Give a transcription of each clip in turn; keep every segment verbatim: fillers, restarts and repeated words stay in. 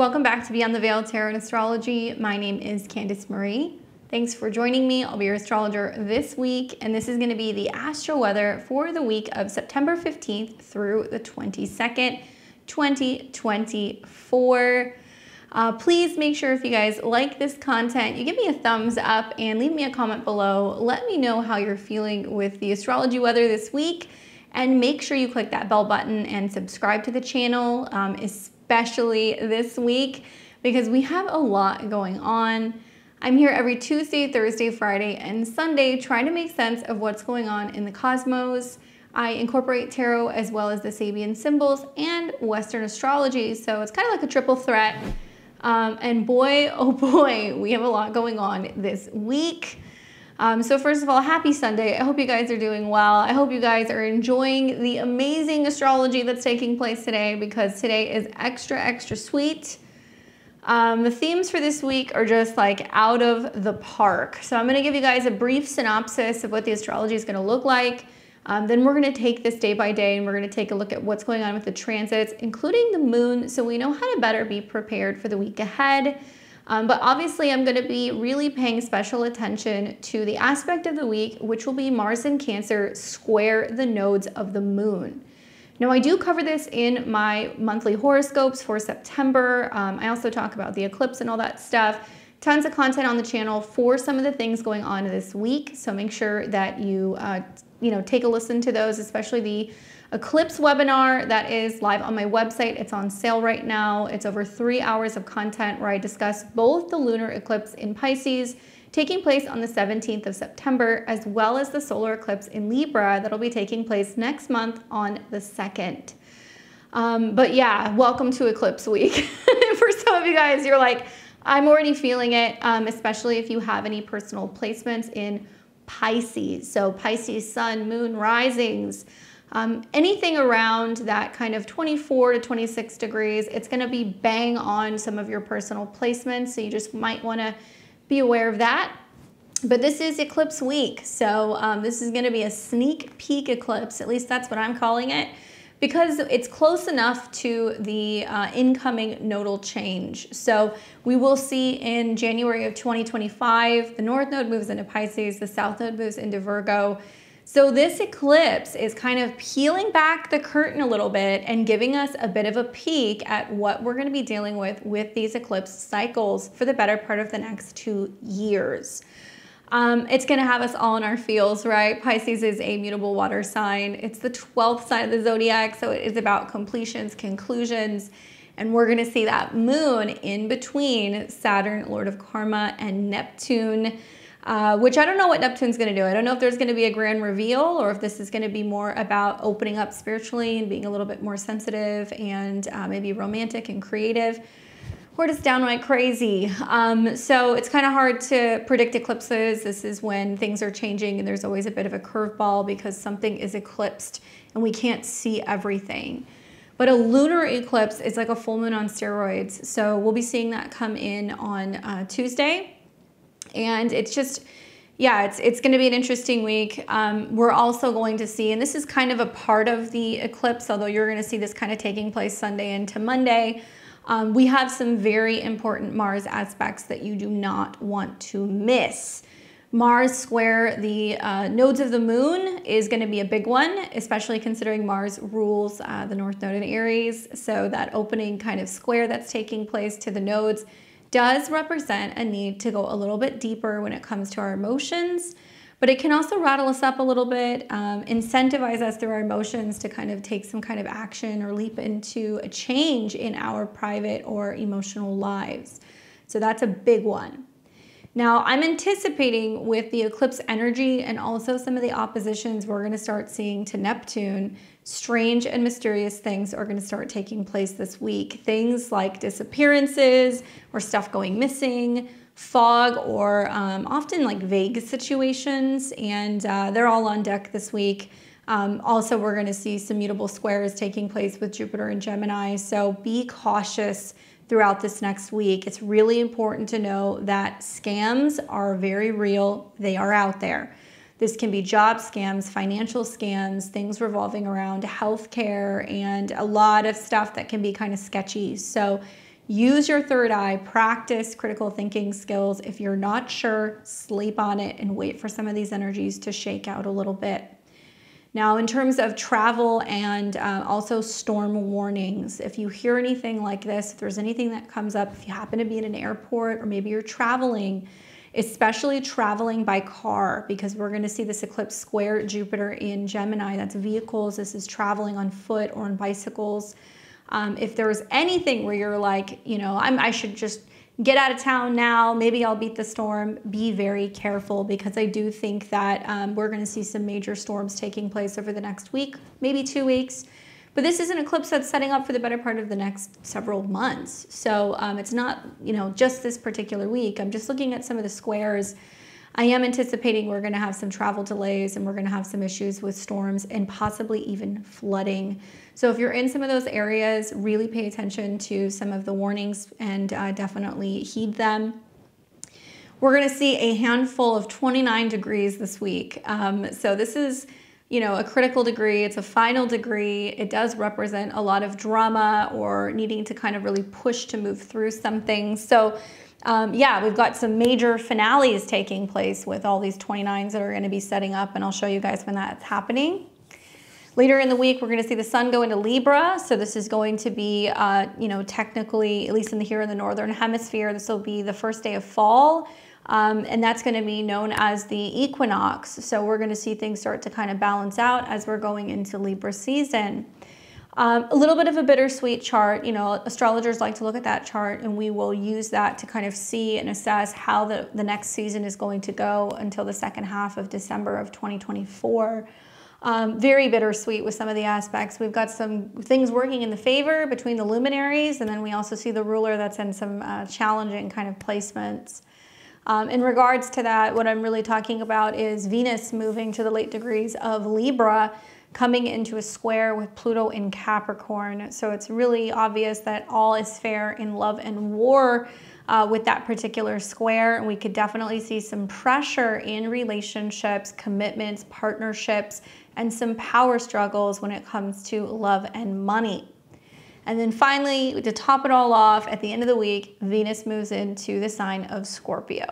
welcome back to Beyond the Veil Tarot and Astrology. My name is Candace Marie. Thanks for joining me. I'll be your astrologer this week, and this is going to be the astro weather for the week of September fifteenth through the twenty-second, twenty twenty-four. Uh, please make sure if you guys like this content, you give me a thumbs up and leave me a comment below. Let me know how you're feeling with the astrology weather this week, and make sure you click that bell button and subscribe to the channel, um, especially this week, because we have a lot going on. I'm here every Tuesday, Thursday, Friday, and Sunday trying to make sense of what's going on in the cosmos. I incorporate tarot as well as the Sabian symbols and Western astrology, so it's kind of like a triple threat. Um, and boy, oh boy, we have a lot going on this week. Um, so first of all, happy Sunday. I hope you guys are doing well. I hope you guys are enjoying the amazing astrology that's taking place today, because today is extra, extra sweet. Um, the themes for this week are just like out of the park. So I'm gonna give you guys a brief synopsis of what the astrology is gonna look like. Um, then we're gonna take this day by day, and we're gonna take a look at what's going on with the transits, including the moon, so we know how to better be prepared for the week ahead. Um, but obviously I'm gonna be really paying special attention to the aspect of the week, which will be Mars and Cancer square the nodes of the moon. Now I do cover this in my monthly horoscopes for September. Um, I also talk about the eclipse and all that stuff. Tons of content on the channel for some of the things going on this week. So make sure that you, uh, you know, take a listen to those, especially the eclipse webinar that is live on my website. It's on sale right now. It's over three hours of content where I discuss both the lunar eclipse in Pisces taking place on the seventeenth of September, as well as the solar eclipse in Libra that'll be taking place next month on the second. Um, but yeah, welcome to eclipse week. For some of you guys, you're like, I'm already feeling it, um, especially if you have any personal placements in Pisces. So Pisces, sun, moon, risings, um, anything around that kind of twenty-four to twenty-six degrees, it's gonna be bang on some of your personal placements. So you just might wanna be aware of that. But this is eclipse week. So um, this is gonna be a sneak peek eclipse, at least that's what I'm calling it, because it's close enough to the uh, incoming nodal change. So we will see in January of twenty twenty-five, the North Node moves into Pisces, the South Node moves into Virgo. So this eclipse is kind of peeling back the curtain a little bit and giving us a bit of a peek at what we're gonna be dealing with with these eclipse cycles for the better part of the next two years. Um, it's gonna have us all in our feels, right? Pisces is a mutable water sign. It's the twelfth sign of the zodiac, so it is about completions, conclusions, and we're gonna see that moon in between Saturn, Lord of Karma, and Neptune, uh, which I don't know what Neptune's gonna do. I don't know if there's gonna be a grand reveal or if this is gonna be more about opening up spiritually and being a little bit more sensitive and uh, maybe romantic and creative. Or just downright crazy. Um, so it's kind of hard to predict eclipses. This is when things are changing and there's always a bit of a curveball because something is eclipsed and we can't see everything. But a lunar eclipse is like a full moon on steroids. So we'll be seeing that come in on uh, Tuesday. And it's just, yeah, it's, it's gonna be an interesting week. Um, we're also going to see, and this is kind of a part of the eclipse, although you're gonna see this kind of taking place Sunday into Monday, Um, we have some very important Mars aspects that you do not want to miss. Mars square the uh, nodes of the moon is going to be a big one, especially considering Mars rules uh, the North Node in Aries. So that opening kind of square that's taking place to the nodes does represent a need to go a little bit deeper when it comes to our emotions. But it can also rattle us up a little bit, um, incentivize us through our emotions to kind of take some kind of action or leap into a change in our private or emotional lives. So that's a big one. Now I'm anticipating with the eclipse energy and also some of the oppositions we're gonna start seeing to Neptune, strange and mysterious things are gonna start taking place this week. Things like disappearances or stuff going missing, fog, or um, often like vague situations, and uh, they're all on deck this week. Um, also, we're gonna see some mutable squares taking place with Jupiter and Gemini, so be cautious throughout this next week. It's really important to know that scams are very real. They are out there. This can be job scams, financial scams, things revolving around healthcare, and a lot of stuff that can be kind of sketchy. So Use your third eye, practice critical thinking skills. If you're not sure, sleep on it and wait for some of these energies to shake out a little bit. Now, in terms of travel and uh, also storm warnings, if you hear anything like this, if there's anything that comes up, if you happen to be in an airport or maybe you're traveling, especially traveling by car, because we're going to see this eclipse square Jupiter in Gemini. That's vehicles. This is traveling on foot or on bicycles. Um, if there's anything where you're like, you know, I'm, I should just get out of town now, maybe I'll beat the storm, be very careful, because I do think that um, we're going to see some major storms taking place over the next week, maybe two weeks. But this is an eclipse that's setting up for the better part of the next several months. So um, it's not, you know, just this particular week. I'm just looking at some of the squares. I am anticipating we're going to have some travel delays and we're going to have some issues with storms and possibly even flooding. So if you're in some of those areas, really pay attention to some of the warnings and uh, definitely heed them. We're going to see a handful of twenty-nine degrees this week. Um, so this is, you know, a critical degree. It's a final degree. It does represent a lot of drama or needing to kind of really push to move through something. So Um, yeah, we've got some major finales taking place with all these twenty-nines that are going to be setting up, and I'll show you guys when that's happening. Later in the week, we're going to see the sun go into Libra, so this is going to be, uh, you know, technically, at least in the, here in the northern hemisphere, this will be the first day of fall, um, and that's going to be known as the equinox. So we're going to see things start to kind of balance out as we're going into Libra season. Um, a little bit of a bittersweet chart. You know, astrologers like to look at that chart, and we will use that to kind of see and assess how the, the next season is going to go until the second half of December of twenty twenty-four. Um, very bittersweet with some of the aspects. We've got some things working in the favor between the luminaries, and then we also see the ruler that's in some uh, challenging kind of placements. Um, in regards to that, what I'm really talking about is Venus moving to the late degrees of Libra, coming into a square with Pluto in Capricorn. So it's really obvious that all is fair in love and war uh, with that particular square. And we could definitely see some pressure in relationships, commitments, partnerships, and some power struggles when it comes to love and money. And then finally, to top it all off, at the end of the week, Venus moves into the sign of Scorpio.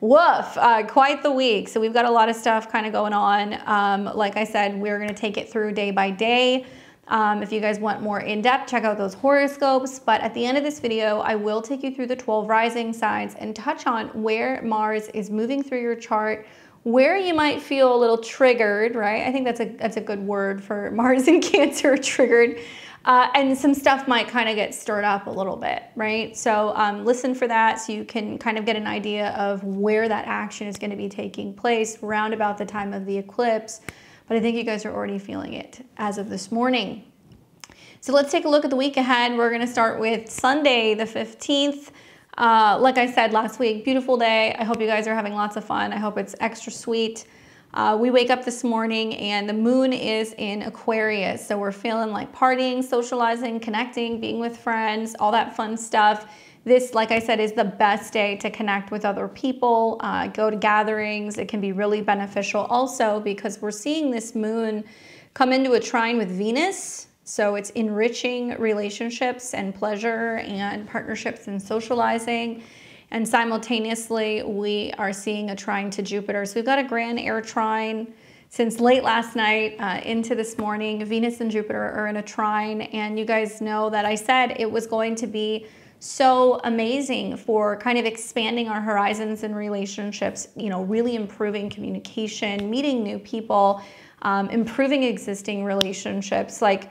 Woof, uh, quite the week. So we've got a lot of stuff kind of going on. Um, like I said, we're going to take it through day by day. Um, if you guys want more in-depth, check out those horoscopes. But at the end of this video, I will take you through the twelve rising signs and touch on where Mars is moving through your chart, where you might feel a little triggered, right? I think that's a, that's a good word for Mars in Cancer, triggered. Uh, and some stuff might kind of get stirred up a little bit, right? So um, listen for that so you can kind of get an idea of where that action is going to be taking place round about the time of the eclipse. But I think you guys are already feeling it as of this morning. So let's take a look at the week ahead. We're going to start with Sunday the fifteenth. Uh, like I said last week, beautiful day. I hope you guys are having lots of fun. I hope it's extra sweet. Uh, we wake up this morning and the moon is in Aquarius. So we're feeling like partying, socializing, connecting, being with friends, all that fun stuff. This, like I said, is the best day to connect with other people, uh, go to gatherings. It can be really beneficial also because we're seeing this moon come into a trine with Venus. So it's enriching relationships and pleasure and partnerships and socializing. And simultaneously, we are seeing a trine to Jupiter. So we've got a grand air trine since late last night uh, into this morning. Venus and Jupiter are in a trine. And you guys know that I said it was going to be so amazing for kind of expanding our horizons in relationships, you know, really improving communication, meeting new people, um, improving existing relationships. Like,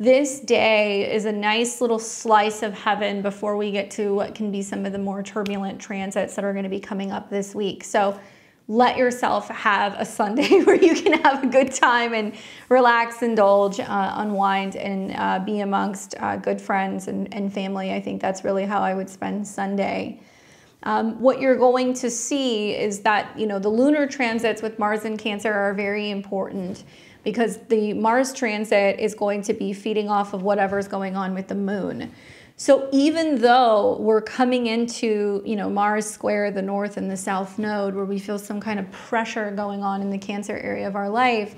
this day is a nice little slice of heaven before we get to what can be some of the more turbulent transits that are going to be coming up this week. So let yourself have a Sunday where you can have a good time and relax, indulge, uh, unwind, and uh, be amongst uh, good friends and, and family. I think that's really how I would spend Sunday. Um, what you're going to see is that, you know, the lunar transits with Mars and Cancer are very important, because the Mars transit is going to be feeding off of whatever's going on with the moon. So even though we're coming into, you know, Mars square, the north and the south node, where we feel some kind of pressure going on in the Cancer area of our life,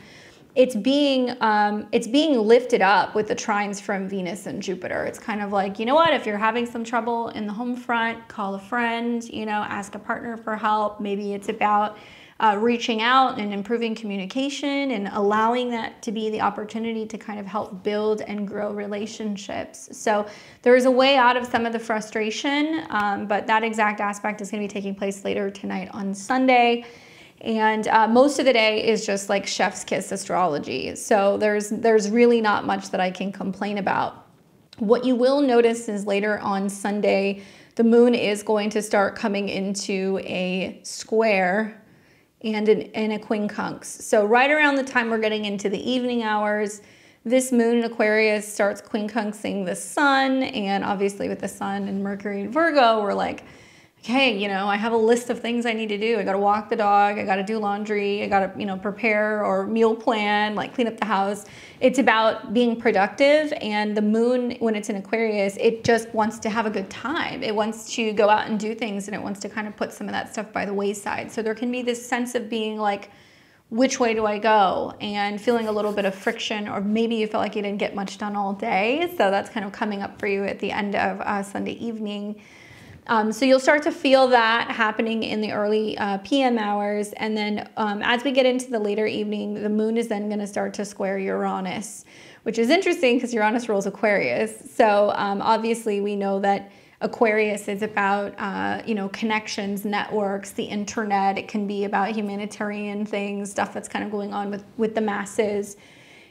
it's being um, it's being lifted up with the trines from Venus and Jupiter. It's kind of like, you know what, if you're having some trouble in the home front, call a friend, you know, ask a partner for help. Maybe it's about uh, reaching out and improving communication and allowing that to be the opportunity to kind of help build and grow relationships. So there is a way out of some of the frustration, um, but that exact aspect is going to be taking place later tonight on Sunday. And uh, most of the day is just like chef's kiss astrology. So there's, there's really not much that I can complain about. What you will notice is later on Sunday, the moon is going to start coming into a square and in an, a quincunx. So right around the time we're getting into the evening hours, this moon in Aquarius starts quincunxing the sun. And obviously with the sun and Mercury and Virgo, we're like, okay, you know, I have a list of things I need to do. I got to walk the dog. I got to do laundry. I got to, you know, prepare or meal plan, like clean up the house. It's about being productive. And the moon, when it's in Aquarius, it just wants to have a good time. It wants to go out and do things, and it wants to kind of put some of that stuff by the wayside. So there can be this sense of being like, which way do I go? And feeling a little bit of friction, or maybe you felt like you didn't get much done all day. So that's kind of coming up for you at the end of uh, Sunday evening. Um, so you'll start to feel that happening in the early uh, P M hours. And then um, as we get into the later evening, the moon is then going to start to square Uranus, which is interesting because Uranus rules Aquarius. So um, obviously we know that Aquarius is about, uh, you know, connections, networks, the internet. It can be about humanitarian things, stuff that's kind of going on with, with the masses.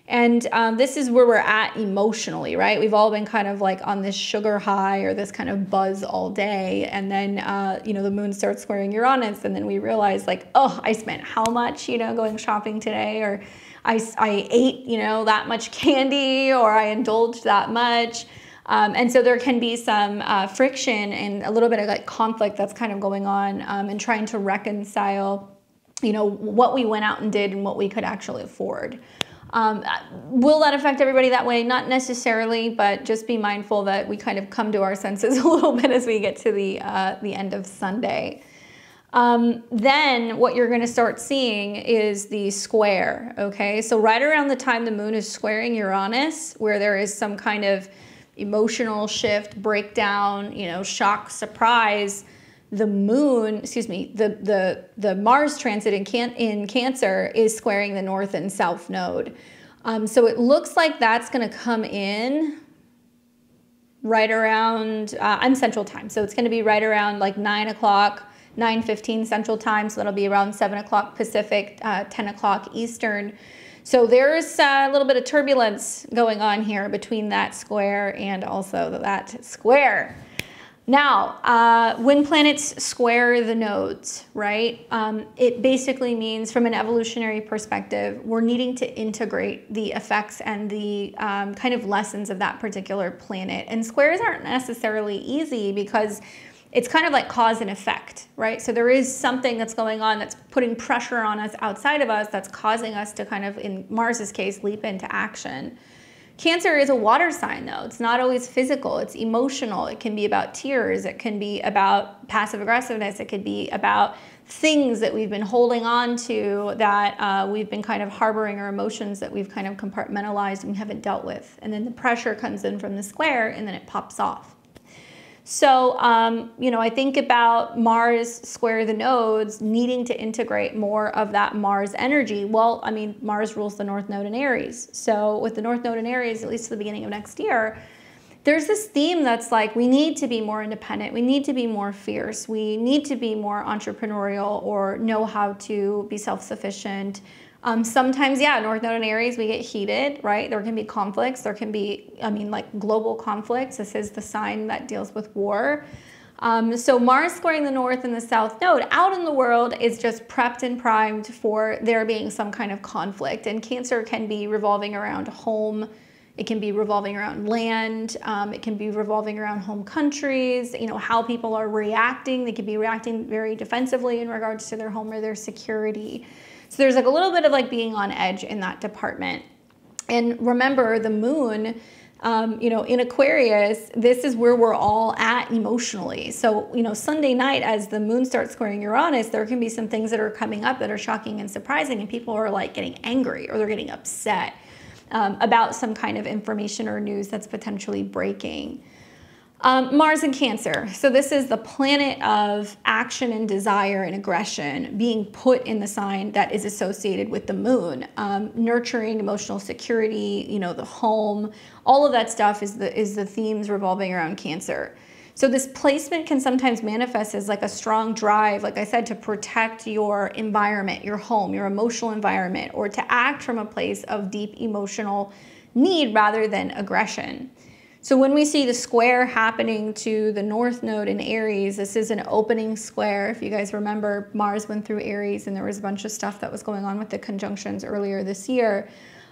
And um, this is where we're at emotionally, right? We've all been kind of like on this sugar high or this kind of buzz all day. And then, uh, you know, the moon starts squaring Uranus. And then we realize like, oh, I spent how much, you know, going shopping today, or I, I ate, you know, that much candy, or I indulged that much. Um, and so there can be some uh, friction and a little bit of like conflict that's kind of going on um, and trying to reconcile, you know, what we went out and did and what we could actually afford. Um, will that affect everybody that way? Not necessarily, but just be mindful that we kind of come to our senses a little bit as we get to the, uh, the end of Sunday. Um, then what you're going to start seeing is the square, okay? So right around the time the moon is squaring Uranus, where there is some kind of emotional shift, breakdown, you know, shock, surprise, the moon, excuse me, the, the, the Mars transit in, can, in Cancer is squaring the north and south node. Um, so it looks like that's going to come in right around, uh, I'm Central Time, so it's going to be right around like nine o'clock, nine fifteen Central Time, so that'll be around seven o'clock Pacific, uh, ten o'clock Eastern. So there's a little bit of turbulence going on here between that square and also that square. Now, uh, when planets square the nodes, right, um, it basically means from an evolutionary perspective, we're needing to integrate the effects and the um, kind of lessons of that particular planet. And squares aren't necessarily easy because it's kind of like cause and effect, right? So there is something that's going on that's putting pressure on us outside of us that's causing us to kind of, in Mars's case, leap into action. Cancer is a water sign, though. It's not always physical. It's emotional. It can be about tears. It can be about passive aggressiveness. It could be about things that we've been holding on to that uh, we've been kind of harboring, or emotions that we've kind of compartmentalized and we haven't dealt with. And then the pressure comes in from the square, and then it pops off. So, um, you know, I think about Mars square the nodes, needing to integrate more of that Mars energy. Well, I mean, Mars rules the North Node in Aries. So with the North Node in Aries, at least to the beginning of next year, there's this theme that's like, we need to be more independent. We need to be more fierce. We need to be more entrepreneurial, or know how to be self-sufficient. Um, sometimes, yeah, North Node in Aries, we get heated, right? There can be conflicts. There can be, I mean, like global conflicts. This is the sign that deals with war. Um, so Mars squaring the North and the South Node out in the world is just prepped and primed for there being some kind of conflict. And Cancer can be revolving around home. It can be revolving around land. Um, it can be revolving around home countries, you know, how people are reacting. They could be reacting very defensively in regards to their home or their security. So there's like a little bit of like being on edge in that department. And remember, the moon Um, you know, in Aquarius, this is where we're all at emotionally. So, you know, Sunday night as the moon starts squaring Uranus, there can be some things that are coming up that are shocking and surprising, and people are like getting angry or they're getting upset um, about some kind of information or news that's potentially breaking. Um, Mars in Cancer. So this is the planet of action and desire and aggression being put in the sign that is associated with the moon. Um, nurturing, emotional security, you know, the home, all of that stuff is the, is the themes revolving around Cancer. So this placement can sometimes manifest as like a strong drive, like I said, to protect your environment, your home, your emotional environment, or to act from a place of deep emotional need rather than aggression. So when we see the square happening to the North Node in Aries, this is an opening square. If you guys remember, Mars went through Aries and there was a bunch of stuff that was going on with the conjunctions earlier this year.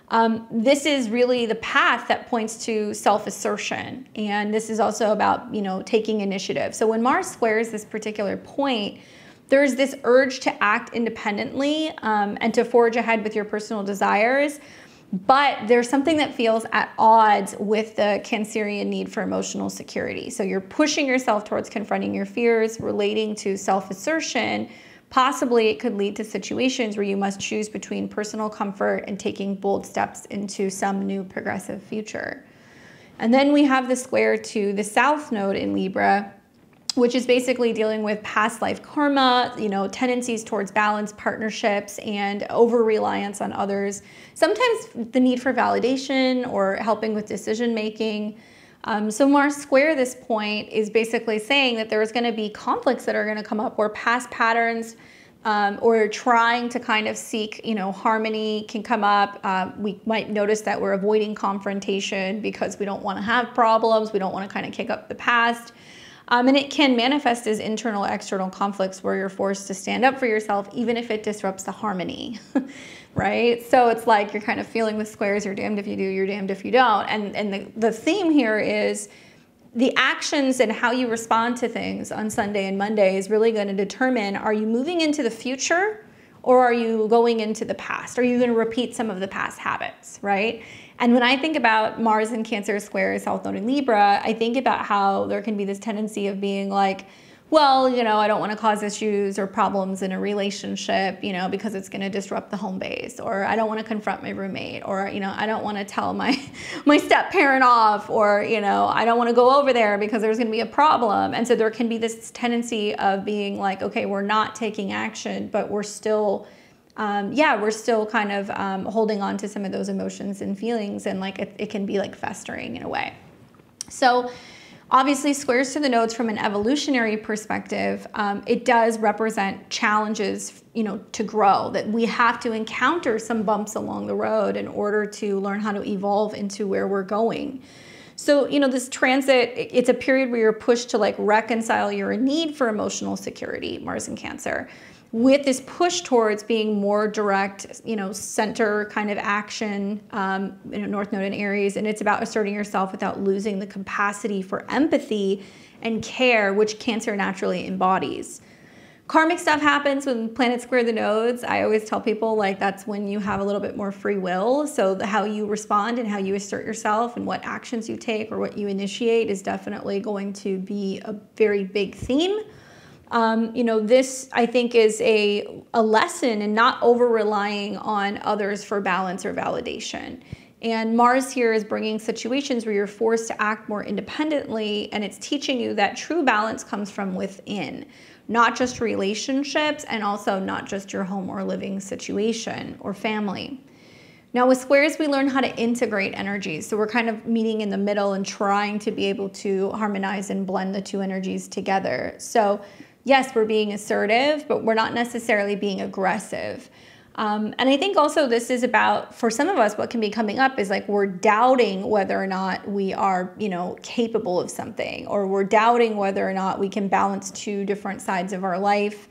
Um, this is really the path that points to self-assertion. And this is also about, you know, taking initiative. So when Mars squares this particular point, there's this urge to act independently um, and to forge ahead with your personal desires. But there's something that feels at odds with the Cancerian need for emotional security. So you're pushing yourself towards confronting your fears, relating to self-assertion. Possibly it could lead to situations where you must choose between personal comfort and taking bold steps into some new progressive future. And then we have the square to the South Node in Libra, which is basically dealing with past life karma, you know, tendencies towards balanced partnerships and over-reliance on others. Sometimes the need for validation or helping with decision-making. Um, so Mars square this point is basically saying that there's gonna be conflicts that are gonna come up where past patterns um, or trying to kind of seek, you know, harmony can come up. Uh, we might notice that we're avoiding confrontation because we don't wanna have problems. We don't wanna kind of kick up the past. Um, and it can manifest as internal external conflicts where you're forced to stand up for yourself, even if it disrupts the harmony, right? So it's like you're kind of feeling with squares, you're damned if you do, you're damned if you don't. And, and the, the theme here is the actions and how you respond to things on Sunday and Monday is really going to determine, are you moving into the future or are you going into the past? Are you going to repeat some of the past habits, right? And when I think about Mars and Cancer square South Node in Libra, I think about how there can be this tendency of being like, well, you know, I don't want to cause issues or problems in a relationship, you know, because it's going to disrupt the home base, or I don't want to confront my roommate, or, you know, I don't want to tell my, my step-parent off, or, you know, I don't want to go over there because there's going to be a problem. And so there can be this tendency of being like, okay, we're not taking action, but we're still... Um, yeah, we're still kind of um, holding on to some of those emotions and feelings, and like it, it can be like festering in a way. So obviously squares to the nodes from an evolutionary perspective, um, it does represent challenges, you know, to grow, that we have to encounter some bumps along the road in order to learn how to evolve into where we're going. So, you know, this transit, it's a period where you're pushed to like reconcile your need for emotional security, Mars and Cancer, with this push towards being more direct, you know, center kind of action, um, you know, North Node in Aries, and it's about asserting yourself without losing the capacity for empathy and care, which Cancer naturally embodies. Karmic stuff happens when planets square the nodes. I always tell people, like, that's when you have a little bit more free will. So the, how you respond and how you assert yourself and what actions you take or what you initiate is definitely going to be a very big theme. Um, you know, this, I think, is a, a lesson in not over-relying on others for balance or validation. And Mars here is bringing situations where you're forced to act more independently, and it's teaching you that true balance comes from within, not just relationships and also not just your home or living situation or family. Now with squares, we learn how to integrate energies. So we're kind of meeting in the middle and trying to be able to harmonize and blend the two energies together. So yes, we're being assertive, but we're not necessarily being aggressive. Um, and I think also this is about, for some of us, what can be coming up is like we're doubting whether or not we are, you know, capable of something, or we're doubting whether or not we can balance two different sides of our life.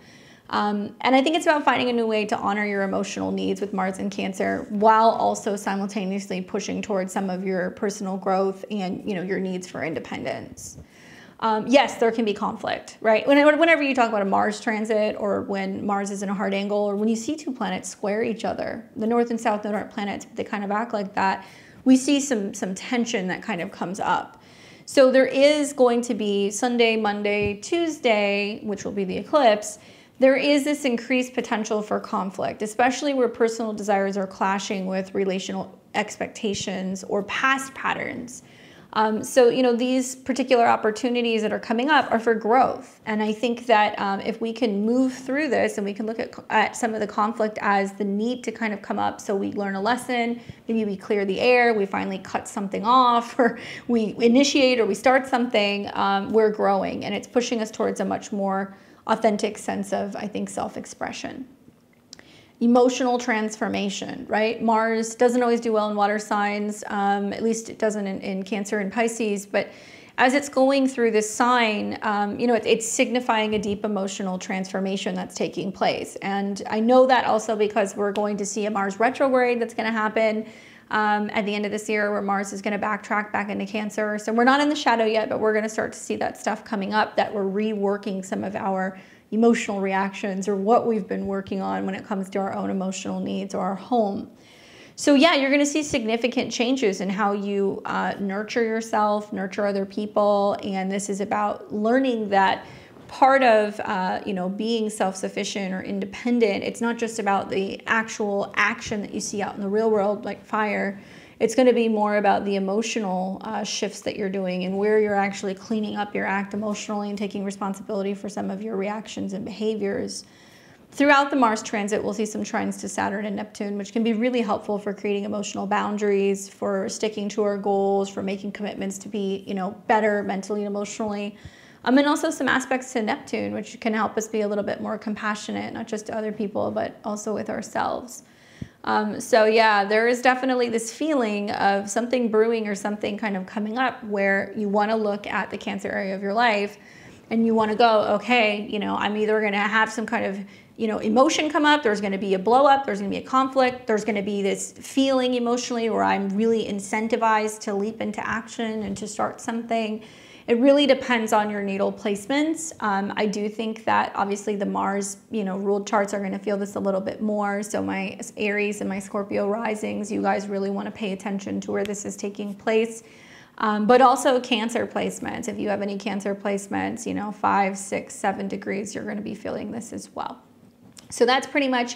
Um, and I think it's about finding a new way to honor your emotional needs with Mars and Cancer, while also simultaneously pushing towards some of your personal growth and, you know, your needs for independence. Um, yes, there can be conflict, right? Whenever you talk about a Mars transit, or when Mars is in a hard angle, or when you see two planets square each other, the North and South Node aren't planets, but they kind of act like that. we see some, some tension that kind of comes up. So there is going to be Sunday, Monday, Tuesday, which will be the eclipse. There is this increased potential for conflict, especially where personal desires are clashing with relational expectations or past patterns. Um, so, you know, these particular opportunities that are coming up are for growth. And I think that um, if we can move through this and we can look at, at some of the conflict as the need to kind of come up so we learn a lesson, maybe we clear the air, we finally cut something off, or we initiate or we start something, um, we're growing. And it's pushing us towards a much more authentic sense of, I think, self-expression. Emotional transformation, right? Mars doesn't always do well in water signs, um, at least it doesn't in, in Cancer and Pisces, but as it's going through this sign, um, you know, it, it's signifying a deep emotional transformation that's taking place. And I know that also because we're going to see a Mars retrograde that's going to happen um, at the end of this year, where Mars is going to backtrack back into Cancer. So we're not in the shadow yet, but we're going to start to see that stuff coming up, that we're reworking some of our emotional reactions or what we've been working on when it comes to our own emotional needs or our home. So yeah, you're gonna see significant changes in how you uh, nurture yourself, nurture other people. And this is about learning that part of uh, you know, being self-sufficient or independent, it's not just about the actual action that you see out in the real world, like fire. It's gonna be more about the emotional uh, shifts that you're doing and where you're actually cleaning up your act emotionally and taking responsibility for some of your reactions and behaviors. Throughout the Mars transit, we'll see some trines to Saturn and Neptune, which can be really helpful for creating emotional boundaries, for sticking to our goals, for making commitments to be, you know, better mentally and emotionally. Um, and also some aspects to Neptune, which can help us be a little bit more compassionate, not just to other people, but also with ourselves. Um, so yeah, there is definitely this feeling of something brewing or something kind of coming up where you want to look at the Cancer area of your life and you want to go, okay, you know, I'm either going to have some kind of, you know, emotion come up, there's going to be a blow up, there's going to be a conflict, there's going to be this feeling emotionally where I'm really incentivized to leap into action and to start something. It really depends on your natal placements. Um, I do think that obviously the Mars, you know, ruled charts are going to feel this a little bit more. So my Aries and my Scorpio risings, you guys really want to pay attention to where this is taking place. Um, but also Cancer placements. If you have any Cancer placements, you know, five, six, seven degrees, you're going to be feeling this as well. So that's pretty much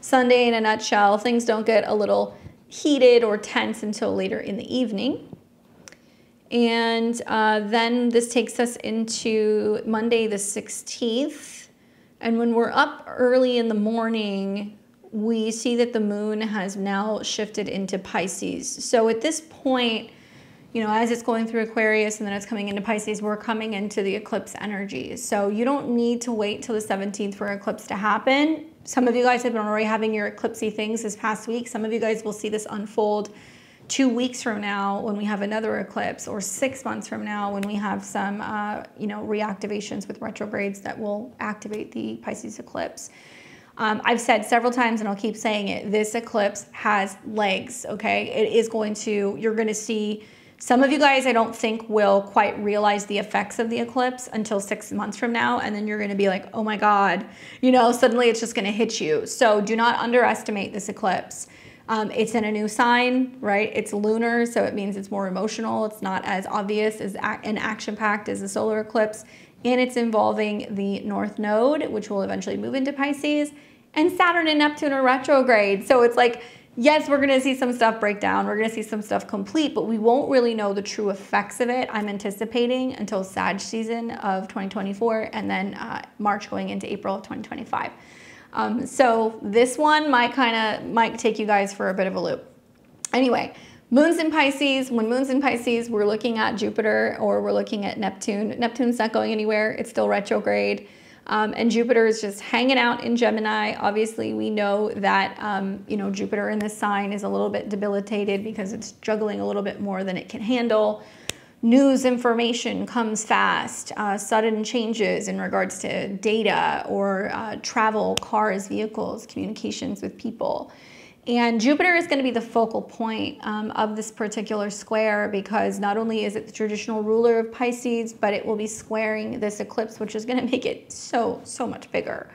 Sunday in a nutshell. Things don't get a little heated or tense until later in the evening. And uh, then this takes us into Monday the sixteenth. And when we're up early in the morning, we see that the moon has now shifted into Pisces. So at this point, you know, as it's going through Aquarius and then it's coming into Pisces, we're coming into the eclipse energy. So you don't need to wait till the seventeenth for an eclipse to happen. Some of you guys have been already having your eclipsy things this past week. Some of you guys will see this unfold two weeks from now when we have another eclipse, or six months from now when we have some, uh, you know, reactivations with retrogrades that will activate the Pisces eclipse. Um, I've said several times, and I'll keep saying it, this eclipse has legs, okay? It is going to, you're gonna see, some of you guys I don't think will quite realize the effects of the eclipse until six months from now, and then you're gonna be like, oh my God, you know, suddenly it's just gonna hit you. So do not underestimate this eclipse. Um, it's in a new sign, right? It's lunar, so it means it's more emotional. It's not as obvious as and action-packed as the solar eclipse. And it's involving the North Node, which will eventually move into Pisces. And Saturn and Neptune are retrograde. So it's like, yes, we're gonna see some stuff break down. We're gonna see some stuff complete, but we won't really know the true effects of it, I'm anticipating, until Sag season of twenty twenty-four and then uh, March going into April of twenty twenty-five. Um, so this one might kind of might take you guys for a bit of a loop. Anyway, moon's in Pisces. When moon's in Pisces, we're looking at Jupiter or we're looking at Neptune. Neptune's not going anywhere. It's still retrograde. Um, and Jupiter is just hanging out in Gemini. Obviously, we know that, um, you know, Jupiter in this sign is a little bit debilitated because it's juggling a little bit more than it can handle. News information comes fast, uh, sudden changes in regards to data or uh, travel, cars, vehicles, communications with people. And Jupiter is going to be the focal point um, of this particular square, because not only is it the traditional ruler of Pisces, but it will be squaring this eclipse, which is going to make it so, so much bigger.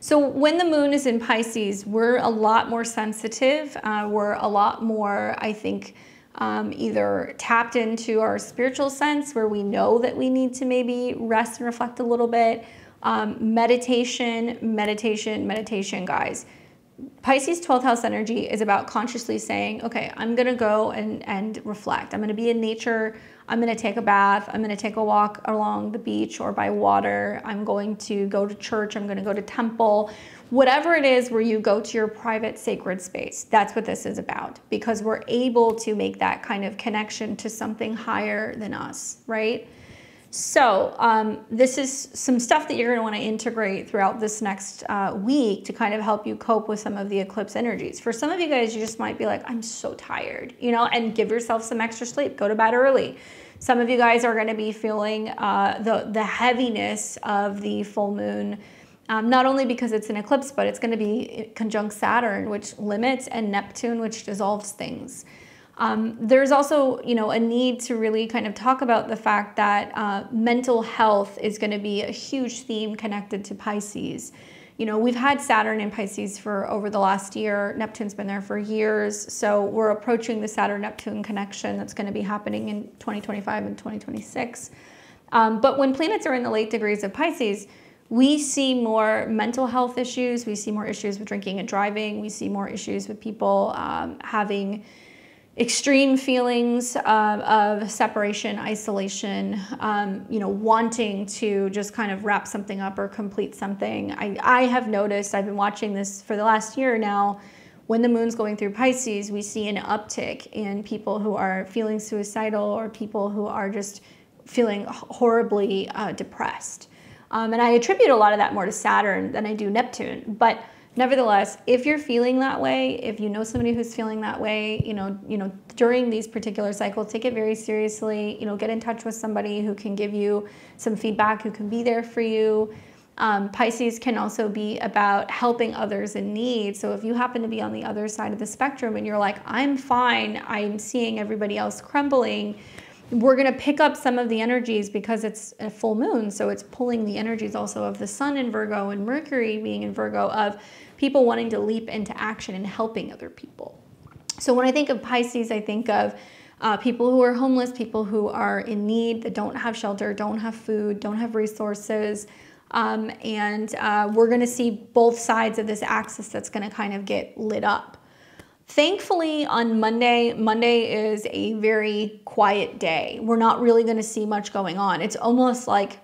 So when the moon is in Pisces, we're a lot more sensitive. Uh, we're a lot more, I think, um, either tapped into our spiritual sense where we know that we need to maybe rest and reflect a little bit. Um, meditation, meditation, meditation, guys. Pisces twelfth house energy is about consciously saying, okay, I'm going to go and, and reflect. I'm going to be in nature. I'm going to take a bath. I'm going to take a walk along the beach or by water. I'm going to go to church. I'm going to go to temple. Whatever it is where you go to your private sacred space, that's what this is about, because we're able to make that kind of connection to something higher than us, right? So um, this is some stuff that you're going to want to integrate throughout this next uh, week to kind of help you cope with some of the eclipse energies. For some of you guys, you just might be like, I'm so tired, you know, and give yourself some extra sleep. Go to bed early. Some of you guys are going to be feeling uh, the, the heaviness of the full moon, um, not only because it's an eclipse, but it's going to be conjunct Saturn, which limits, and Neptune, which dissolves things. Um, there's also, you know, a need to really kind of talk about the fact that uh, mental health is going to be a huge theme connected to Pisces. You know, we've had Saturn in Pisces for over the last year. Neptune's been there for years. So we're approaching the Saturn-Neptune connection that's going to be happening in twenty twenty-five and twenty twenty-six. Um, but when planets are in the late degrees of Pisces, we see more mental health issues. We see more issues with drinking and driving. We see more issues with people um, having extreme feelings um, of separation, isolation, um, you know, wanting to just kind of wrap something up or complete something. I, I have noticed, I've been watching this for the last year now, when the moon's going through Pisces, we see an uptick in people who are feeling suicidal or people who are just feeling horribly uh, depressed. Um, and I attribute a lot of that more to Saturn than I do Neptune, but nevertheless, if you're feeling that way, if you know somebody who's feeling that way, you know, you know, during these particular cycles, take it very seriously. You know, get in touch with somebody who can give you some feedback, who can be there for you. Um, Pisces can also be about helping others in need. So if you happen to be on the other side of the spectrum and you're like, I'm fine, I'm seeing everybody else crumbling, we're going to pick up some of the energies because it's a full moon. So it's pulling the energies also of the sun in Virgo and Mercury being in Virgo, of people wanting to leap into action and helping other people. So when I think of Pisces, I think of uh, people who are homeless, people who are in need, that don't have shelter, don't have food, don't have resources. Um, and uh, we're going to see both sides of this axis that's going to kind of get lit up. Thankfully, on Monday, Monday is a very quiet day. We're not really going to see much going on. It's almost like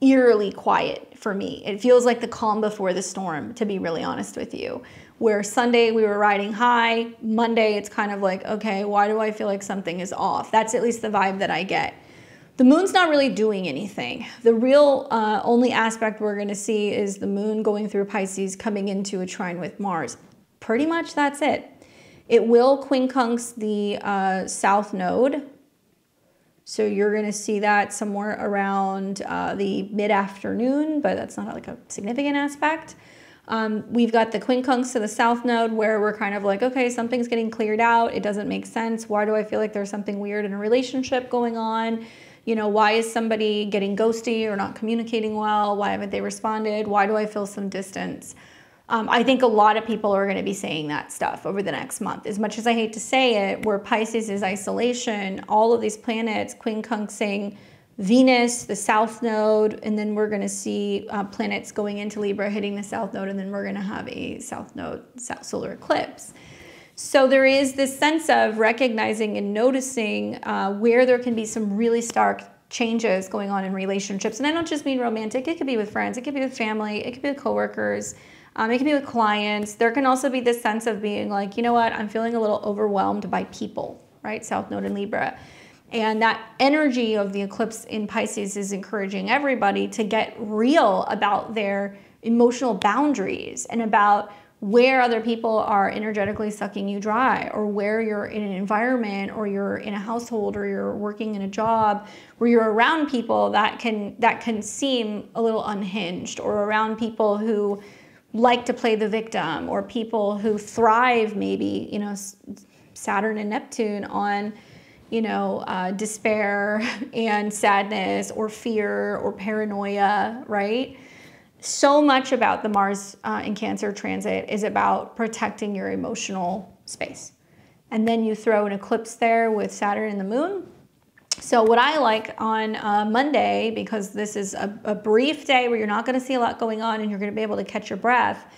eerily quiet for me. It feels like the calm before the storm, to be really honest with you. Where Sunday we were riding high, Monday it's kind of like, okay, why do I feel like something is off? That's at least the vibe that I get. The moon's not really doing anything. The real uh, only aspect we're going to see is the moon going through Pisces coming into a trine with Mars. Pretty much that's it. It will quincunx the uh, south node. So you're going to see that somewhere around uh, the mid-afternoon, but that's not like a significant aspect. Um, we've got the quincunx to the south node where we're kind of like, okay, something's getting cleared out. It doesn't make sense. Why do I feel like there's something weird in a relationship going on? You know, why is somebody getting ghosty or not communicating well? Why haven't they responded? Why do I feel some distance? Um, I think a lot of people are going to be saying that stuff over the next month. As much as I hate to say it, where Pisces is isolation, all of these planets quincunxing Venus, the south node, and then we're going to see uh, planets going into Libra, hitting the south node, and then we're going to have a south node south solar eclipse. So there is this sense of recognizing and noticing uh, where there can be some really stark changes going on in relationships. And I don't just mean romantic. It could be with friends. It could be with family. It could be with coworkers. Um, it can be with clients. There can also be this sense of being like, you know what, I'm feeling a little overwhelmed by people, right? South Node in Libra. And that energy of the eclipse in Pisces is encouraging everybody to get real about their emotional boundaries and about where other people are energetically sucking you dry, or where you're in an environment or you're in a household or you're working in a job where you're around people that can, that can seem a little unhinged, or around people who like to play the victim, or people who thrive, maybe, you know, Saturn and Neptune, on, you know, uh, despair and sadness or fear or paranoia, right? So much about the Mars uh, in Cancer transit is about protecting your emotional space. and then you throw an eclipse there with Saturn and the moon. So what I like on uh, Monday, because this is a, a brief day where you're not going to see a lot going on and you're going to be able to catch your breath,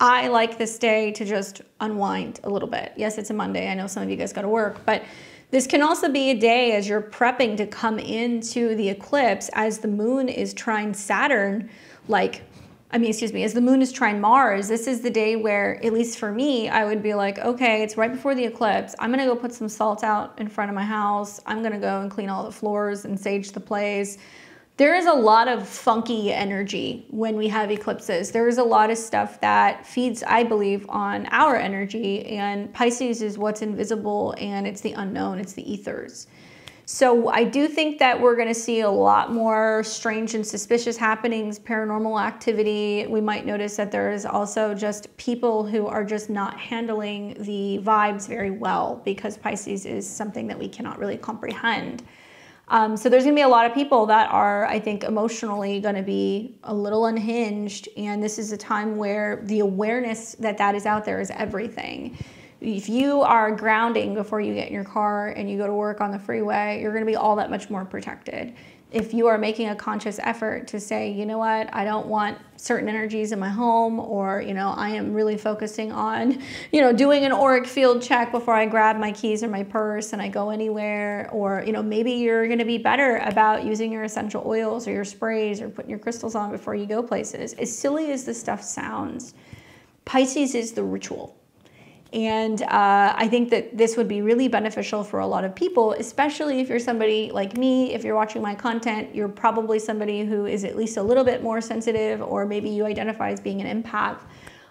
I like this day to just unwind a little bit. Yes, it's a Monday. I know some of you guys got to work, but this can also be a day as you're prepping to come into the eclipse as the moon is trine Saturn, like, I mean, excuse me, as the moon is trine Mars. This is the day where, at least for me, I would be like, okay, it's right before the eclipse. I'm going to go put some salt out in front of my house. I'm going to go and clean all the floors and sage the place. There is a lot of funky energy when we have eclipses. There is a lot of stuff that feeds, I believe, on our energy, and Pisces is what's invisible, and it's the unknown, it's the ethers. So I do think that we're gonna see a lot more strange and suspicious happenings, paranormal activity. We might notice that there is also just people who are just not handling the vibes very well, because Pisces is something that we cannot really comprehend. Um, so there's going to be a lot of people that are, I think, emotionally going to be a little unhinged. And this is a time where the awareness that that is out there is everything. If you are grounding before you get in your car and you go to work on the freeway, you're going to be all that much more protected. If you are making a conscious effort to say, you know what, I don't want certain energies in my home, or, you know, I am really focusing on, you know, doing an auric field check before I grab my keys or my purse and I go anywhere, or, you know, maybe you're going to be better about using your essential oils or your sprays or putting your crystals on before you go places. As silly as this stuff sounds, Pisces is the ritual. And uh, I think that this would be really beneficial for a lot of people, especially if you're somebody like me. If you're watching my content, you're probably somebody who is at least a little bit more sensitive, or maybe you identify as being an empath.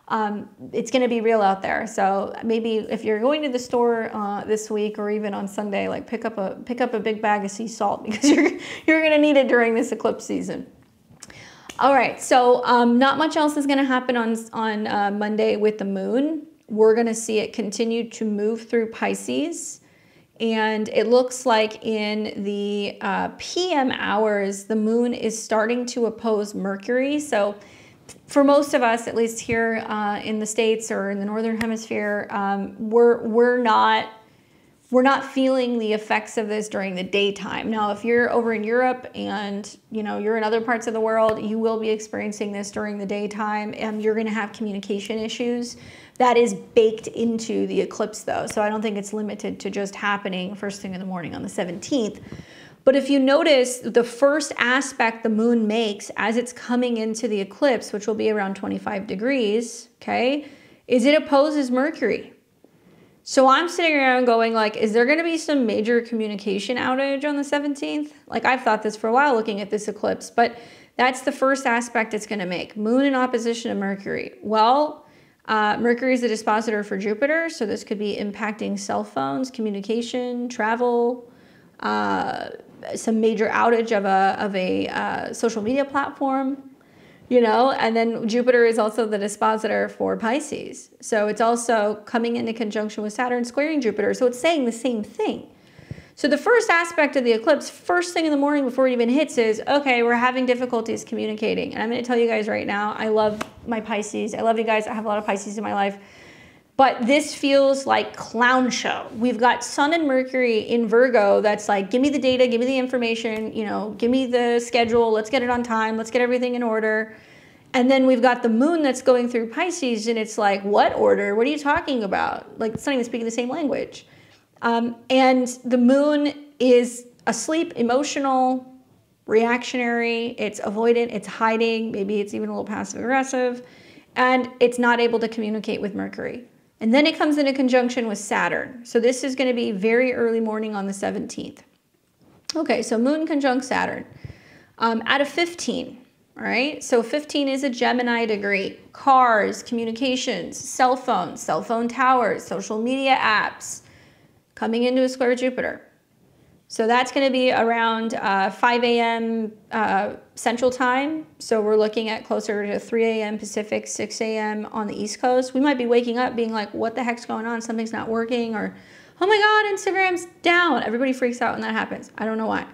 Um, it's going to be real out there. So maybe if you're going to the store uh, this week, or even on Sunday, like pick up a pick up a big bag of sea salt, because you're you're going to need it during this eclipse season. All right, so um, not much else is going to happen on on uh, Monday with the moon. We're going to see it continue to move through Pisces. And it looks like in the uh, P M hours, the moon is starting to oppose Mercury. So for most of us, at least here uh, in the States or in the Northern Hemisphere, um, we're, we're not... We're not feeling the effects of this during the daytime. Now, if you're over in Europe and you know, you're in other parts of the world, you will be experiencing this during the daytime, and you're gonna have communication issues. That is baked into the eclipse though, so I don't think it's limited to just happening first thing in the morning on the seventeenth. But if you notice, the first aspect the moon makes as it's coming into the eclipse, which will be around twenty-five degrees, okay, is it opposes Mercury. So I'm sitting around going like, is there going to be some major communication outage on the seventeenth? Like, I've thought this for a while looking at this eclipse, but that's the first aspect it's going to make. Moon in opposition to Mercury. Well, uh, Mercury is the dispositor for Jupiter, so this could be impacting cell phones, communication, travel, uh, some major outage of a, of a uh, social media platform. You know, and then Jupiter is also the dispositor for Pisces. So it's also coming into conjunction with Saturn squaring Jupiter. So it's saying the same thing. So the first aspect of the eclipse, first thing in the morning before it even hits, is, okay, we're having difficulties communicating. And I'm going to tell you guys right now, I love my Pisces. I love you guys. I have a lot of Pisces in my life. But this feels like clown show. We've got Sun and Mercury in Virgo that's like, give me the data, give me the information, you know, give me the schedule, let's get it on time, let's get everything in order. And then we've got the moon that's going through Pisces, and it's like, what order? What are you talking about? Like, it's not even speaking the same language. Um, and the moon is asleep, emotional, reactionary, it's avoidant, it's hiding, maybe it's even a little passive aggressive, and it's not able to communicate with Mercury. And then it comes into conjunction with Saturn. So this is going to be very early morning on the seventeenth. Okay, so moon conjunct Saturn um, out of fifteen, all right? So fifteen is a Gemini degree. Cars, communications, cell phones, cell phone towers, social media apps, coming into a square Jupiter. So that's going to be around uh, five A M uh, Central Time. So we're looking at closer to three A M Pacific, six A M on the East Coast. We might be waking up being like, what the heck's going on? Something's not working. Or, oh my God, Instagram's down. Everybody freaks out when that happens. I don't know why.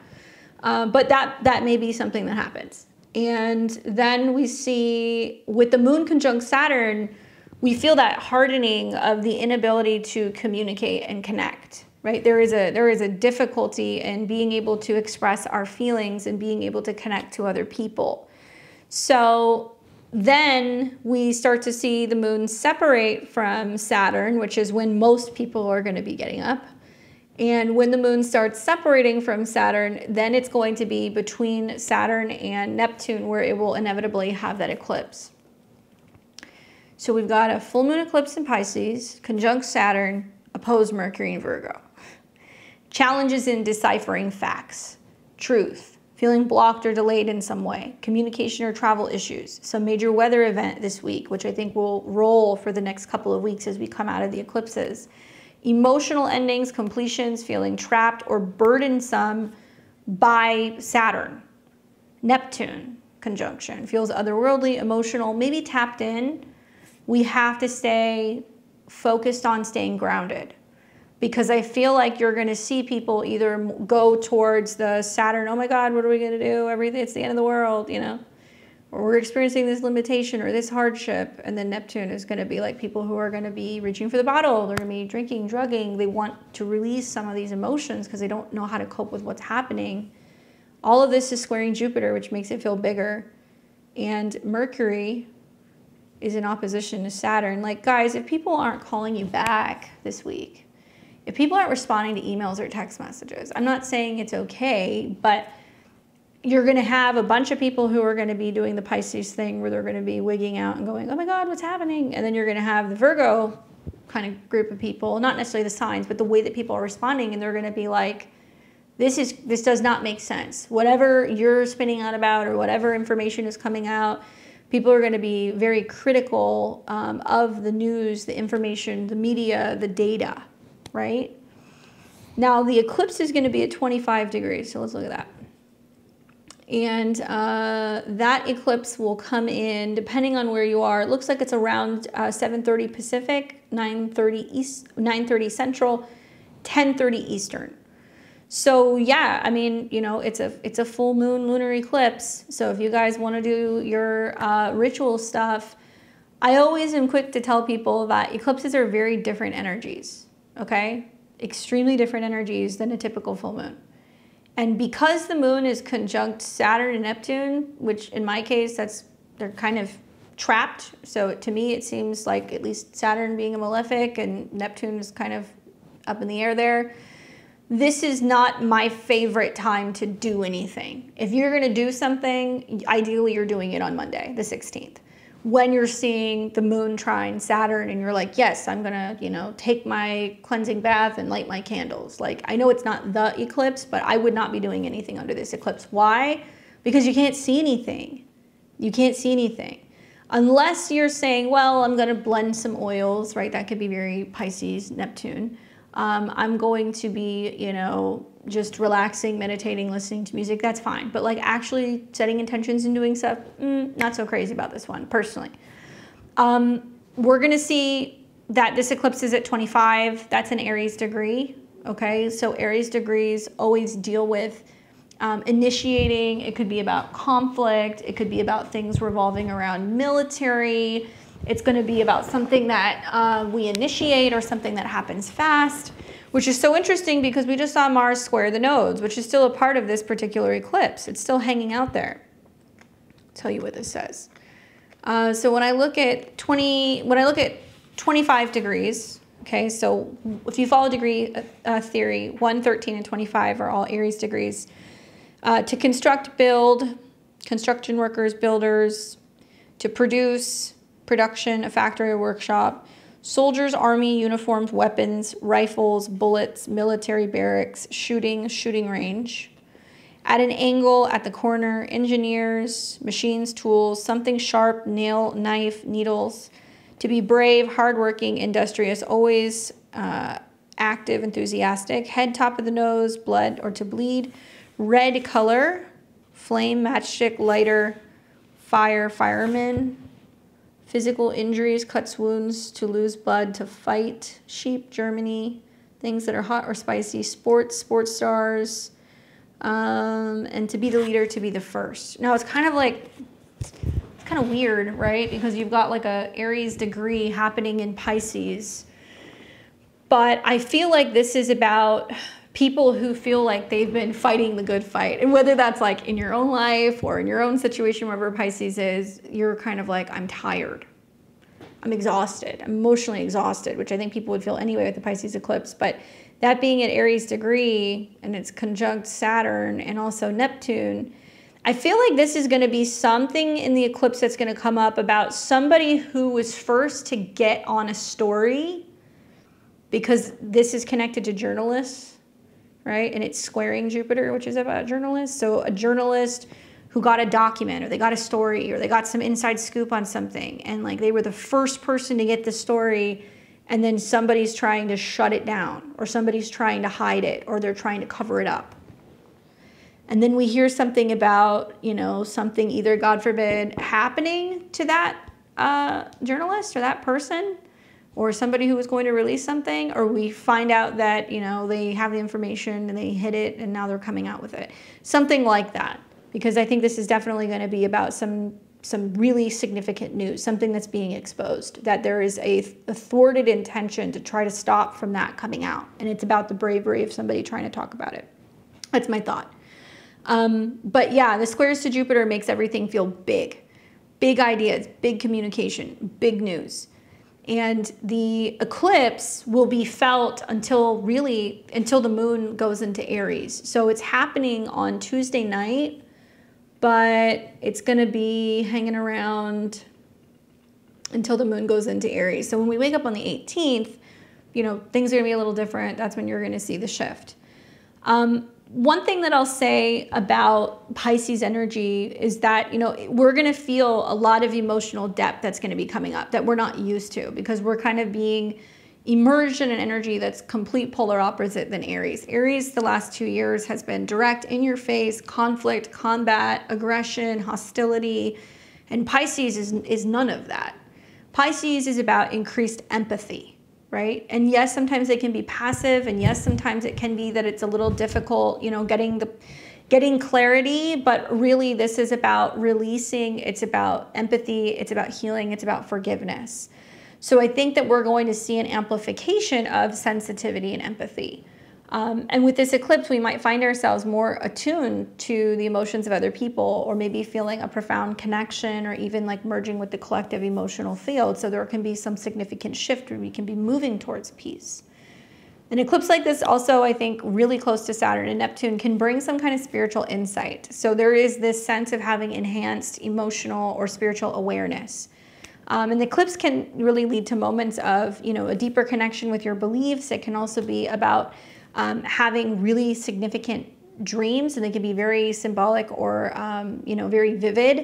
Uh, but that, that may be something that happens. And then we see with the moon conjunct Saturn, we feel that hardening of the inability to communicate and connect, right? There is a, there is a difficulty in being able to express our feelings and being able to connect to other people. So then we start to see the moon separate from Saturn, which is when most people are going to be getting up. And when the moon starts separating from Saturn, then it's going to be between Saturn and Neptune where it will inevitably have that eclipse. So we've got a full moon eclipse in Pisces, conjunct Saturn, opposed Mercury in Virgo. Challenges in deciphering facts, truth, feeling blocked or delayed in some way, communication or travel issues, some major weather event this week, which I think will roll for the next couple of weeks as we come out of the eclipses. Emotional endings, completions, feeling trapped or burdensome by Saturn. Neptune conjunction feels otherworldly, emotional, maybe tapped in. We have to stay focused on staying grounded because I feel like you're going to see people either go towards the Saturn, oh my God, what are we going to do? Everything, it's the end of the world, you know, or we're experiencing this limitation or this hardship. And then Neptune is going to be like people who are going to be reaching for the bottle. They're going to be drinking, drugging. They want to release some of these emotions because they don't know how to cope with what's happening. All of this is squaring Jupiter, which makes it feel bigger. And Mercury is in opposition to Saturn. Like, guys, if people aren't calling you back this week, if people aren't responding to emails or text messages, I'm not saying it's okay, but you're going to have a bunch of people who are going to be doing the Pisces thing where they're going to be wigging out and going, oh my God, what's happening? And then you're going to have the Virgo kind of group of people, not necessarily the signs, but the way that people are responding. And they're going to be like, this is, this does not make sense. Whatever you're spinning out about or whatever information is coming out, people are going to be very critical um, of the news, the information, the media, the data, right? Now the eclipse is going to be at twenty-five degrees. So let's look at that. And uh, that eclipse will come in, depending on where you are, it looks like it's around uh, seven thirty Pacific, nine thirty East, nine thirty Central, ten thirty Eastern. So yeah, I mean, you know, it's a, it's a full moon lunar eclipse. So if you guys want to do your uh, ritual stuff, I always am quick to tell people that eclipses are very different energies, okay? Extremely different energies than a typical full moon. And because the moon is conjunct Saturn and Neptune, which in my case, that's, they're kind of trapped. So to me, it seems like at least Saturn being a malefic and Neptune is kind of up in the air there. This is not my favorite time to do anything. If you're going to do something, ideally you're doing it on Monday, the sixteenth, when you're seeing the moon trine Saturn and you're like, yes, I'm going to, you know, take my cleansing bath and light my candles. Like, I know it's not the eclipse, but I would not be doing anything under this eclipse. Why? Because you can't see anything. You can't see anything. Unless you're saying, well, I'm going to blend some oils, right? That could be very Pisces, Neptune. Um, I'm going to be, you know, just relaxing, meditating, listening to music. That's fine. But like actually setting intentions and doing stuff, mm, not so crazy about this one personally. Um, we're going to see that this eclipse is at twenty-five. That's an Aries degree. Okay. So Aries degrees always deal with um, initiating. It could be about conflict. It could be about things revolving around military. It's going to be about something that uh, we initiate or something that happens fast, which is so interesting because we just saw Mars square the nodes, which is still a part of this particular eclipse. It's still hanging out there. I'll tell you what this says. Uh, so when I look at twenty, when I look at twenty-five degrees, okay, so if you follow degree uh, theory, one, thirteen, and twenty-five are all Aries degrees. Uh, to construct, build, construction workers, builders, to produce, production, a factory or workshop, soldiers, army, uniforms, weapons, rifles, bullets, military barracks, shooting, shooting range, at an angle, at the corner, engineers, machines, tools, something sharp, nail, knife, needles, to be brave, hardworking, industrious, always uh, active, enthusiastic, head, top of the nose, blood or to bleed, red color, flame, matchstick, lighter, fire, firemen, physical injuries, cuts, wounds, to lose blood, to fight, sheep, Germany, things that are hot or spicy, sports, sports stars, um, and to be the leader, to be the first. Now, it's kind of like, it's kind of weird, right? Because you've got like a Aries degree happening in Pisces. But I feel like this is about people who feel like they've been fighting the good fight. And whether that's like in your own life or in your own situation, wherever Pisces is, you're kind of like, I'm tired. I'm exhausted. I'm emotionally exhausted, which I think people would feel anyway with the Pisces eclipse. But that being at Aries degree and it's conjunct Saturn and also Neptune, I feel like this is going to be something in the eclipse that's going to come up about somebody who was first to get on a story, because this is connected to journalists, right? And it's squaring Jupiter, which is about journalists. So a journalist who got a document, or they got a story, or they got some inside scoop on something, and like they were the first person to get the story, and then somebody's trying to shut it down, or somebody's trying to hide it, or they're trying to cover it up. And then we hear something about, you know, something either, God forbid, happening to that uh, journalist or that person, or somebody who was going to release something, or we find out that, you know, they have the information and they hid it and now they're coming out with it. Something like that, because I think this is definitely going to be about some, some really significant news, something that's being exposed, that there is a, a thwarted intention to try to stop from that coming out. And it's about the bravery of somebody trying to talk about it. That's my thought. Um, but yeah, the squares to Jupiter makes everything feel big, big ideas, big communication, big news. And the eclipse will be felt until really, until the moon goes into Aries. So it's happening on Tuesday night, but it's going to be hanging around until the moon goes into Aries. So when we wake up on the eighteenth, you know, things are going to be a little different. That's when you're going to see the shift. Um, One thing that I'll say about Pisces energy is that, you know, we're going to feel a lot of emotional depth that's going to be coming up that we're not used to, because we're kind of being immersed in an energy that's complete polar opposite than Aries. Aries the last two years has been direct, in your face, conflict, combat, aggression, hostility, and Pisces is, is none of that. Pisces is about increased empathy. Right? And yes, sometimes it can be passive, and yes, sometimes it can be that it's a little difficult, you know, getting the, getting clarity, but really this is about releasing. It's about empathy. It's about healing. It's about forgiveness. So I think that we're going to see an amplification of sensitivity and empathy. Um, and with this eclipse, we might find ourselves more attuned to the emotions of other people, or maybe feeling a profound connection, or even like merging with the collective emotional field. So there can be some significant shift where we can be moving towards peace. An eclipse like this also, I think, really close to Saturn and Neptune, can bring some kind of spiritual insight. So there is this sense of having enhanced emotional or spiritual awareness. Um, and the eclipse can really lead to moments of, you know, a deeper connection with your beliefs. It can also be about Um, having really significant dreams, and they can be very symbolic or, um, you know, very vivid,